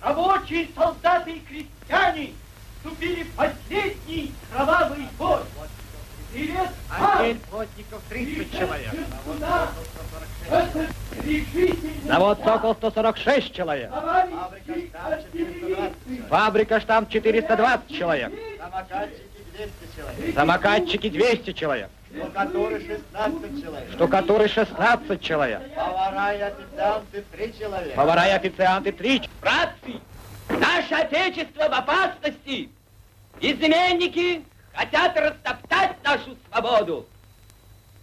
рабочие, солдаты и крестьяне вступили в последний кровавый бой. Привет вам! Завод «Сокол» сто сорок шесть человек. Фабрика «Штамп» четыреста двадцать человек. Самокатчики двести человек. Штукатуры шестнадцать человек. Штукатуры шестнадцать человек. Повара и официанты три человека. Повара и официанты три. Братцы, наше отечество в опасности. Изменники хотят растоптать нашу свободу.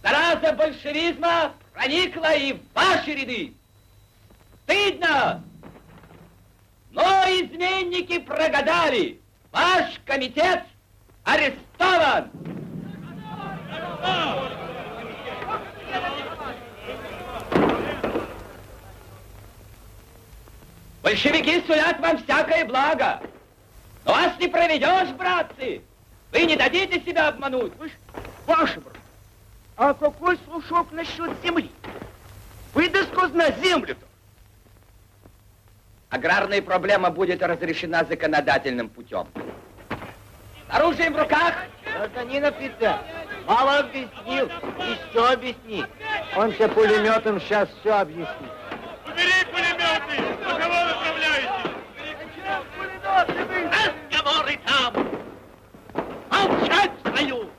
Зараза большевизма проникла и в ваши ряды. Стыдно, но изменники прогадали. Ваш комитет арестован! Большевики сулят вам всякое благо. Но вас не проведешь, братцы. Вы не дадите себя обмануть. Ваше, брат. А какой слушок насчет земли? Выдаст Кузьма землю-то. Аграрная проблема будет разрешена законодательным путем. Оружием в руках! Гражданин офицер, мало объяснил, еще объясни. Он тебе пулеметом сейчас все объяснит. Убери пулеметы! На кого направляете? Разговоры там! Молчать свою!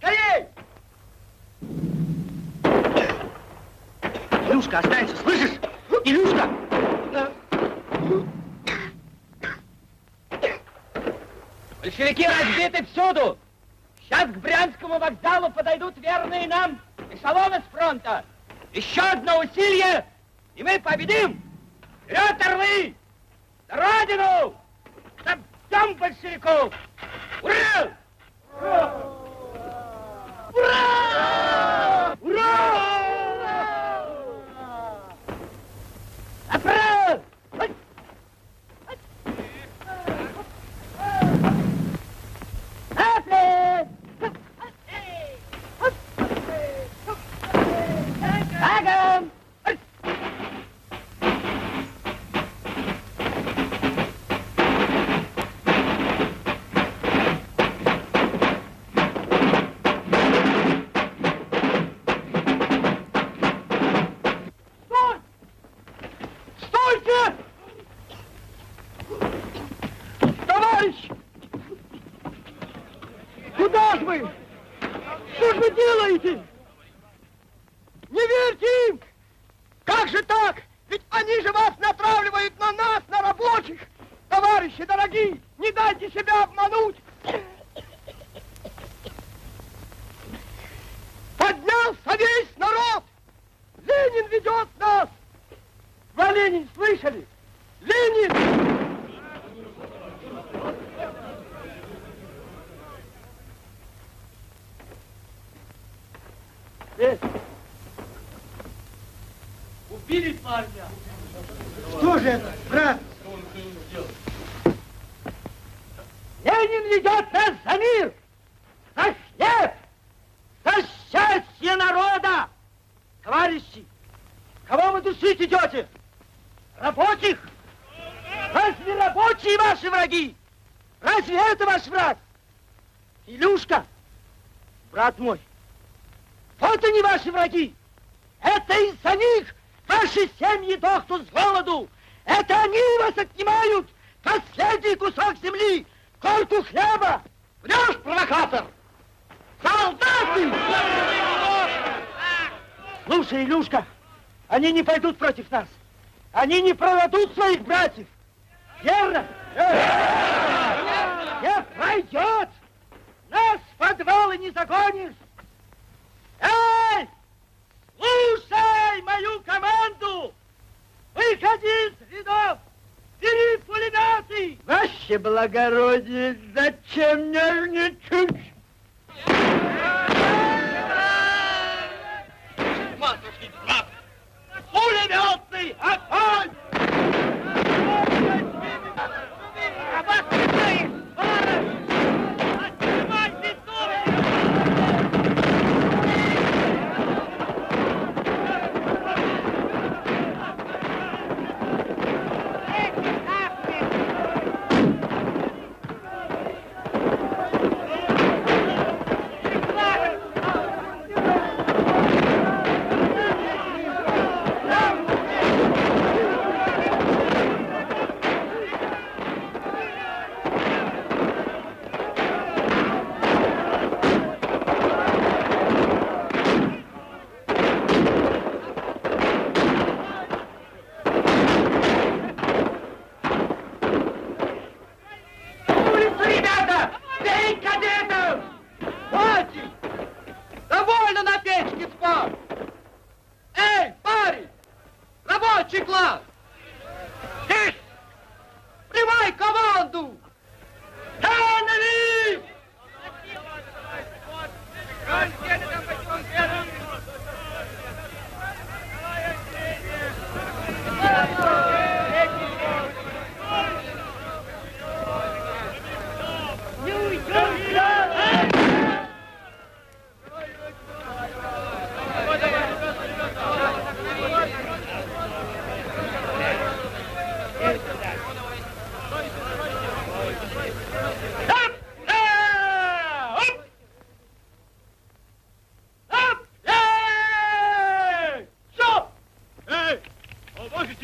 Скорей! Илюшка, останься, слышишь? Илюшка! Большевики разбиты всюду! Сейчас к Брянскому вокзалу подойдут верные нам эшелоны с фронта! Еще одно усилие, и мы победим! Вперед, орлы! За Родину! Собьем большевиков! Ура! Ура! Ура! Ура! Ура! Ура! Они не пойдут против нас. Они не продадут своих братьев. Верно? Не пройдет. Нас в подвалы не загонишь. Эй, слушай мою команду. Выходи из рядов. Бери пулеметы. Ваше благородие, зачем нервничать? Матушки, брат. Пулеметный огонь!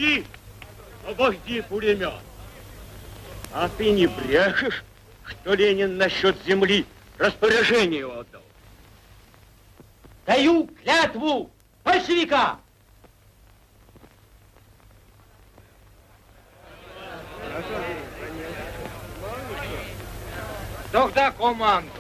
Обожди, обожди пулемет. А ты не брешешь, что Ленин насчет земли распоряжение его отдал? Даю клятву большевика! Тогда команду.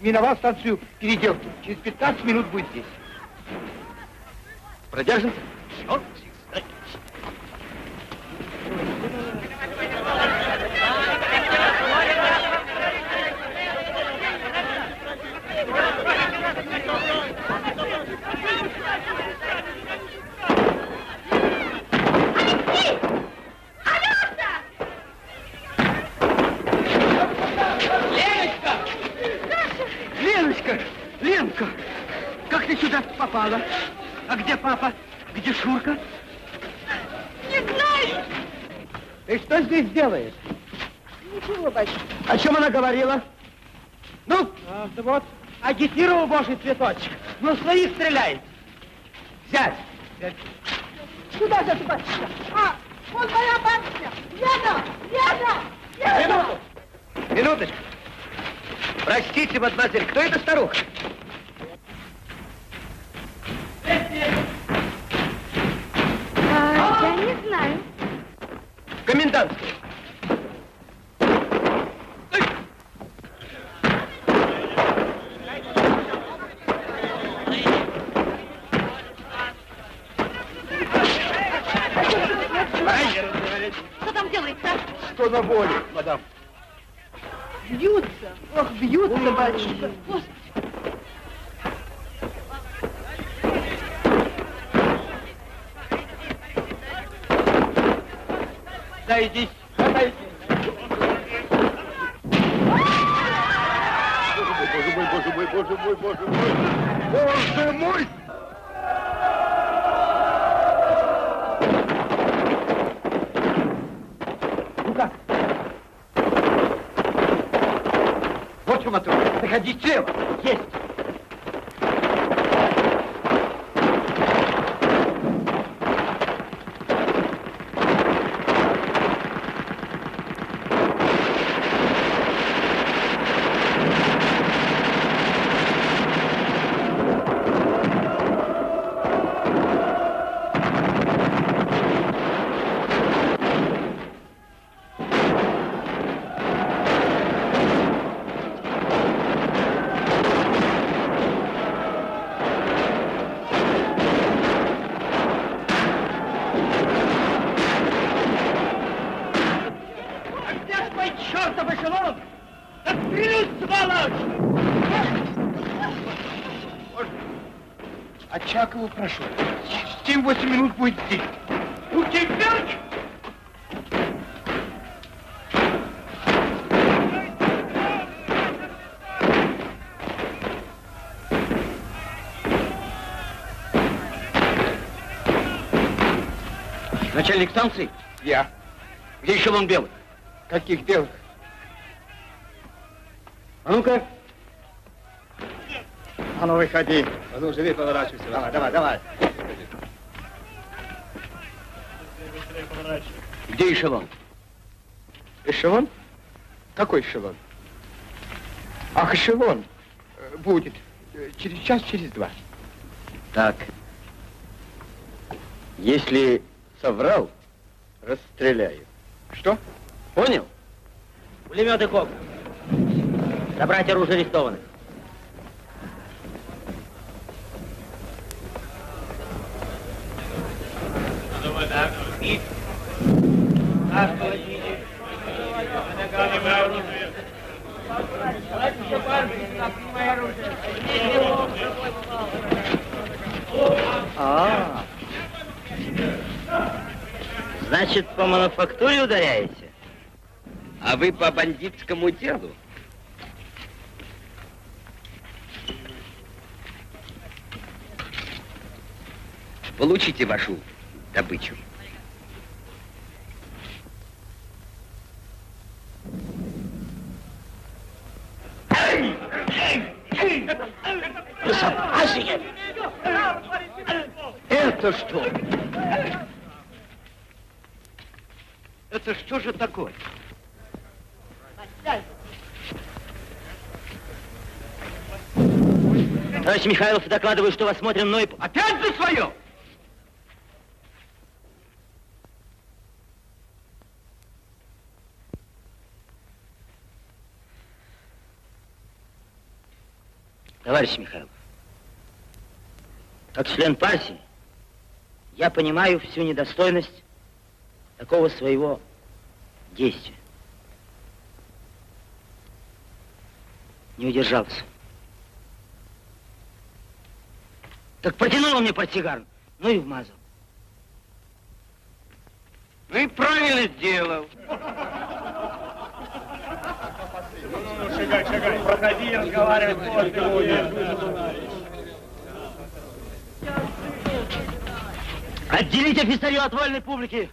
Миновал станцию Переделки. Через пятнадцать минут будет здесь. Продержимся? Черт, всегда. Попала. А где папа? Где Шурка? Не знаю. Ты что здесь делаешь? Ничего, батюшка. О чем она говорила? Ну, а, да вот, агитировал божий цветочек. Ну, свои стреляй. Взять. Взять. Куда же ты, батюшка? А, вот моя батюшка. Еда, еда, еда. Минуту. Минуточку. Простите, мадемуазель, кто эта старуха? А, я не знаю. Комендантская. Что там делается? Что на воле, мадам? Бьются. Ох, бьются, батюшка. Отойдись, отойдись. Боже мой, боже мой, боже мой, боже мой, боже мой, боже мой! Ну как? Вот что, матрос, заходи слева. Есть. Просто в эшелон! Отстрелюсь, сволочь! Очакову прошу. Через семь-восемь минут будет здесь. У тебя? Начальник станции? Я. Где эшелон белых? Каких белых? А ну-ка. А ну, выходи. А ну, живи, поворачивайся. Давай, давай, давай. Где эшелон? Эшелон? Какой эшелон? Ах, эшелон. Будет. Через час, через два. Так. Если соврал, расстреляю. Что? Понял? Пулеметы коп. Забрать оружие арестованных. А, значит, по мануфактуре ударяете? А вы по бандитскому делу? Получите вашу добычу. Безобразие! Это что? Это что же такое? Товарищ Михайлов, докладываю, что вас смотрим, но и... Опять за свое! Товарищ Михайлов, как член партии, я понимаю всю недостойность такого своего действия. Не удержался. Так протянул он мне портсигар, ну и вмазал. Ну и правильно сделал. Шагай, шагай, проходи, разговаривай, только будешь. Отделите офицерию от вольной публики.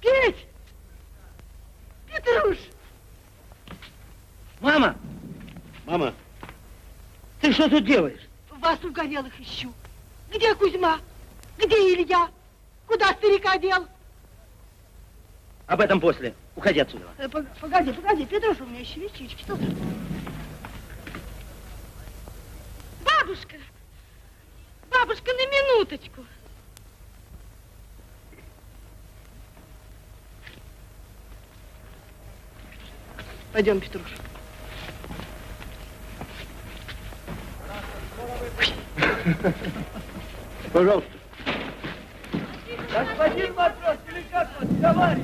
Петь! Петруш! Мама! Мама! Ты что тут делаешь? Вас угорелых ищу. Где Кузьма? Где Илья? Куда старика дел? Об этом после. Уходи отсюда. Э, погоди, погоди, Петруша, у меня еще вещички. Что ты? Бабушка! Бабушка, на минуточку. Пойдем, Петруша. Пожалуйста. Господин матрос, великан вас, товарищ!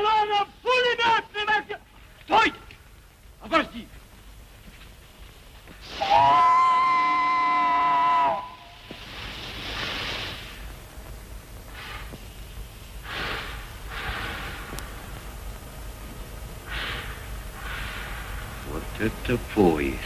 Шалонов! Это поезд.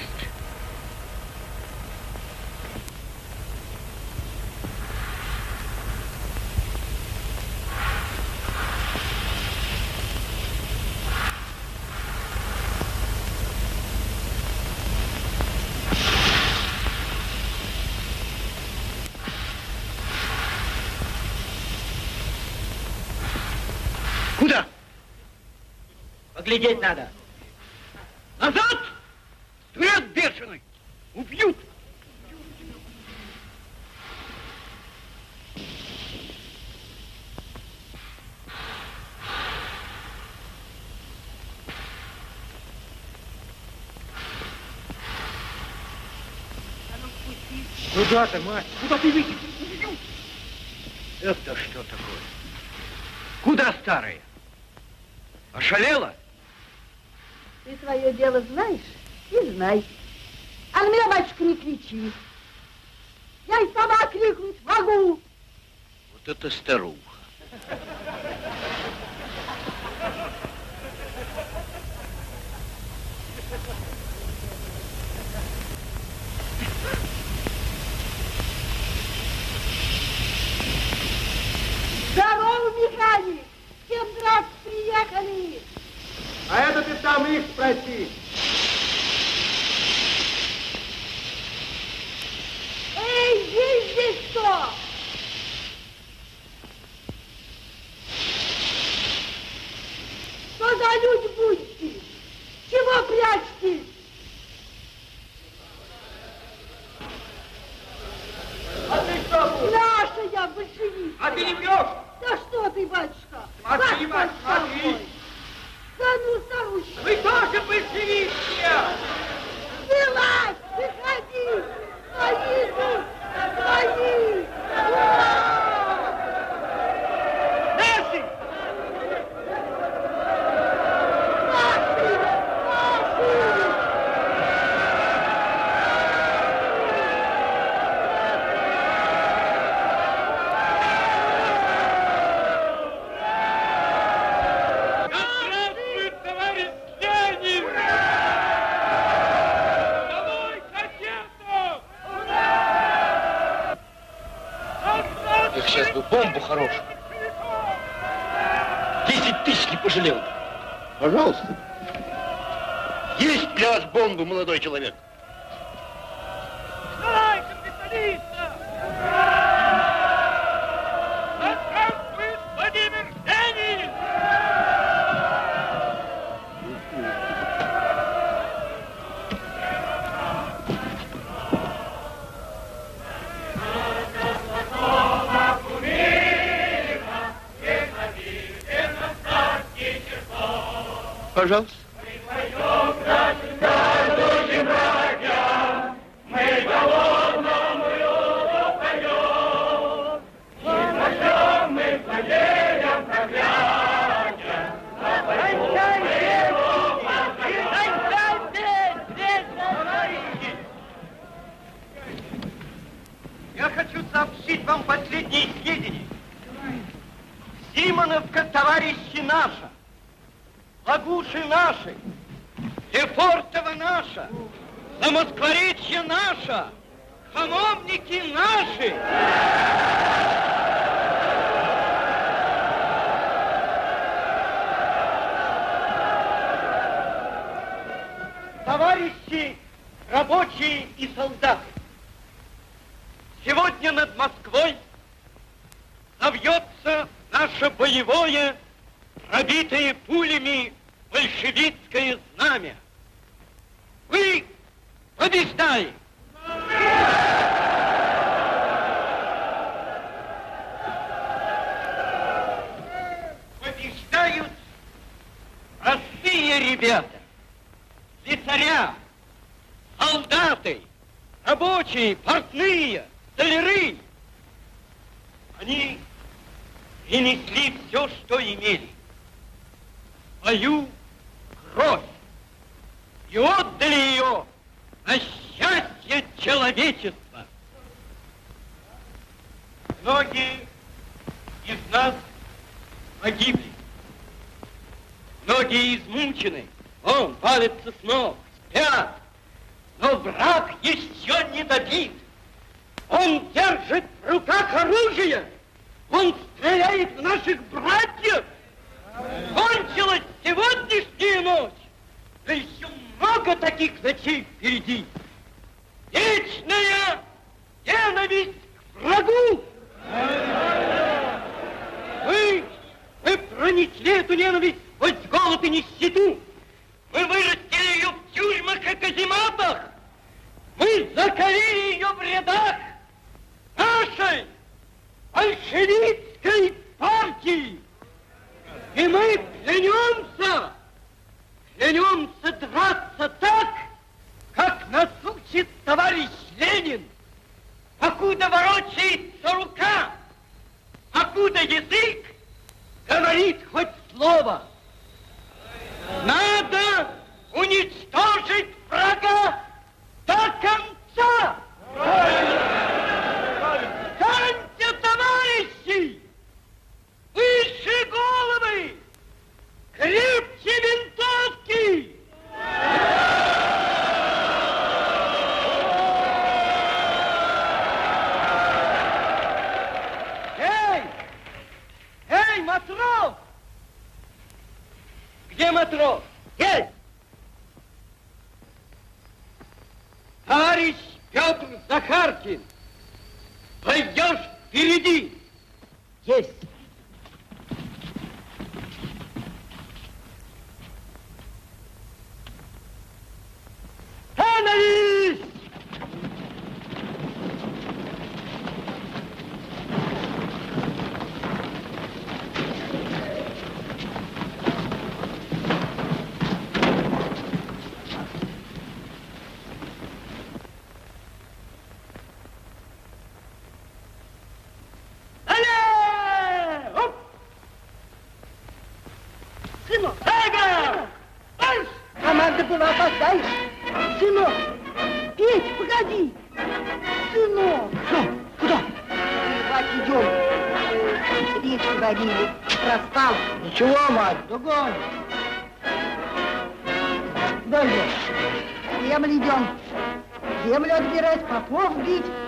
Куда? Поглядеть надо. Назад! Вперед, бешеный! Убьют! Куда ты, мать? Куда ты видишь? Убьют! Это что такое? Куда старые? Ошалела? Ты свое дело знаешь и знай. А на меня, батюшка, не кричи. Я и сама крикнуть могу. Вот это старуха. Здорово, Михаил! Всем здравствуйте, приехали! А это ты там их спроси. Эй, есть здесь кто? Что за люди будете? Чего прячетесь? А ты что будешь? Наша я, большевик. А ты не пьешь? Да что ты, батюшка? Смотри, мать, смотри. Да ну, старушка! Вы тоже большевики! Вылазь! Выходи! Твои тут! Твои! Ура! Наши! Наши! Сейчас бы бомбу хорошую. Десять тысяч не пожалел бы. Пожалуйста. Есть для вас бомба, молодой человек? Давай, капиталиста! Ура! Да здравствует Владимир Ленин! Пожалуйста. Я хочу сообщить вам последние сведения. Симоновка, товарищи, наша. Лагуши наши, Лефортово наша, Замоскворечье наша, Хамовники наши! Товарищи, рабочие и солдаты, сегодня над Москвой завьется наше боевое, пробитые пулями большевистское знамя. Вы побеждали! Побеждают простые ребята, слесаря, солдаты, рабочие, портные, столяры. Они принесли все, что имели. Свою кровь и отдали ее на счастье человечества. Многие из нас погибли, многие измучены, он валится с ног, себя, но враг еще не добит. Он держит в руках оружие, он стреляет в наших братьев. Кончилась сегодняшняя ночь, да еще много таких ночей впереди. Вечная ненависть к врагу. Мы, мы пронесли эту ненависть сквозь голод и нищету. Мы вырастили ее в тюрьмах и казематах. Мы закалили ее в рядах нашей большевистской партии. И мы клянемся, клянемся драться так, как нас учит товарищ Ленин. Покуда ворочается рука, покуда язык говорит хоть слово. Надо уничтожить врага до конца. Встаньте, товарищи! Выше головы! Крепче винтовки! Эй! Эй, матрос! Где матрос? Есть! Товарищ Петр Захаркин, пойдешь впереди. Есть. Становись! Землю отбирать, попов бить.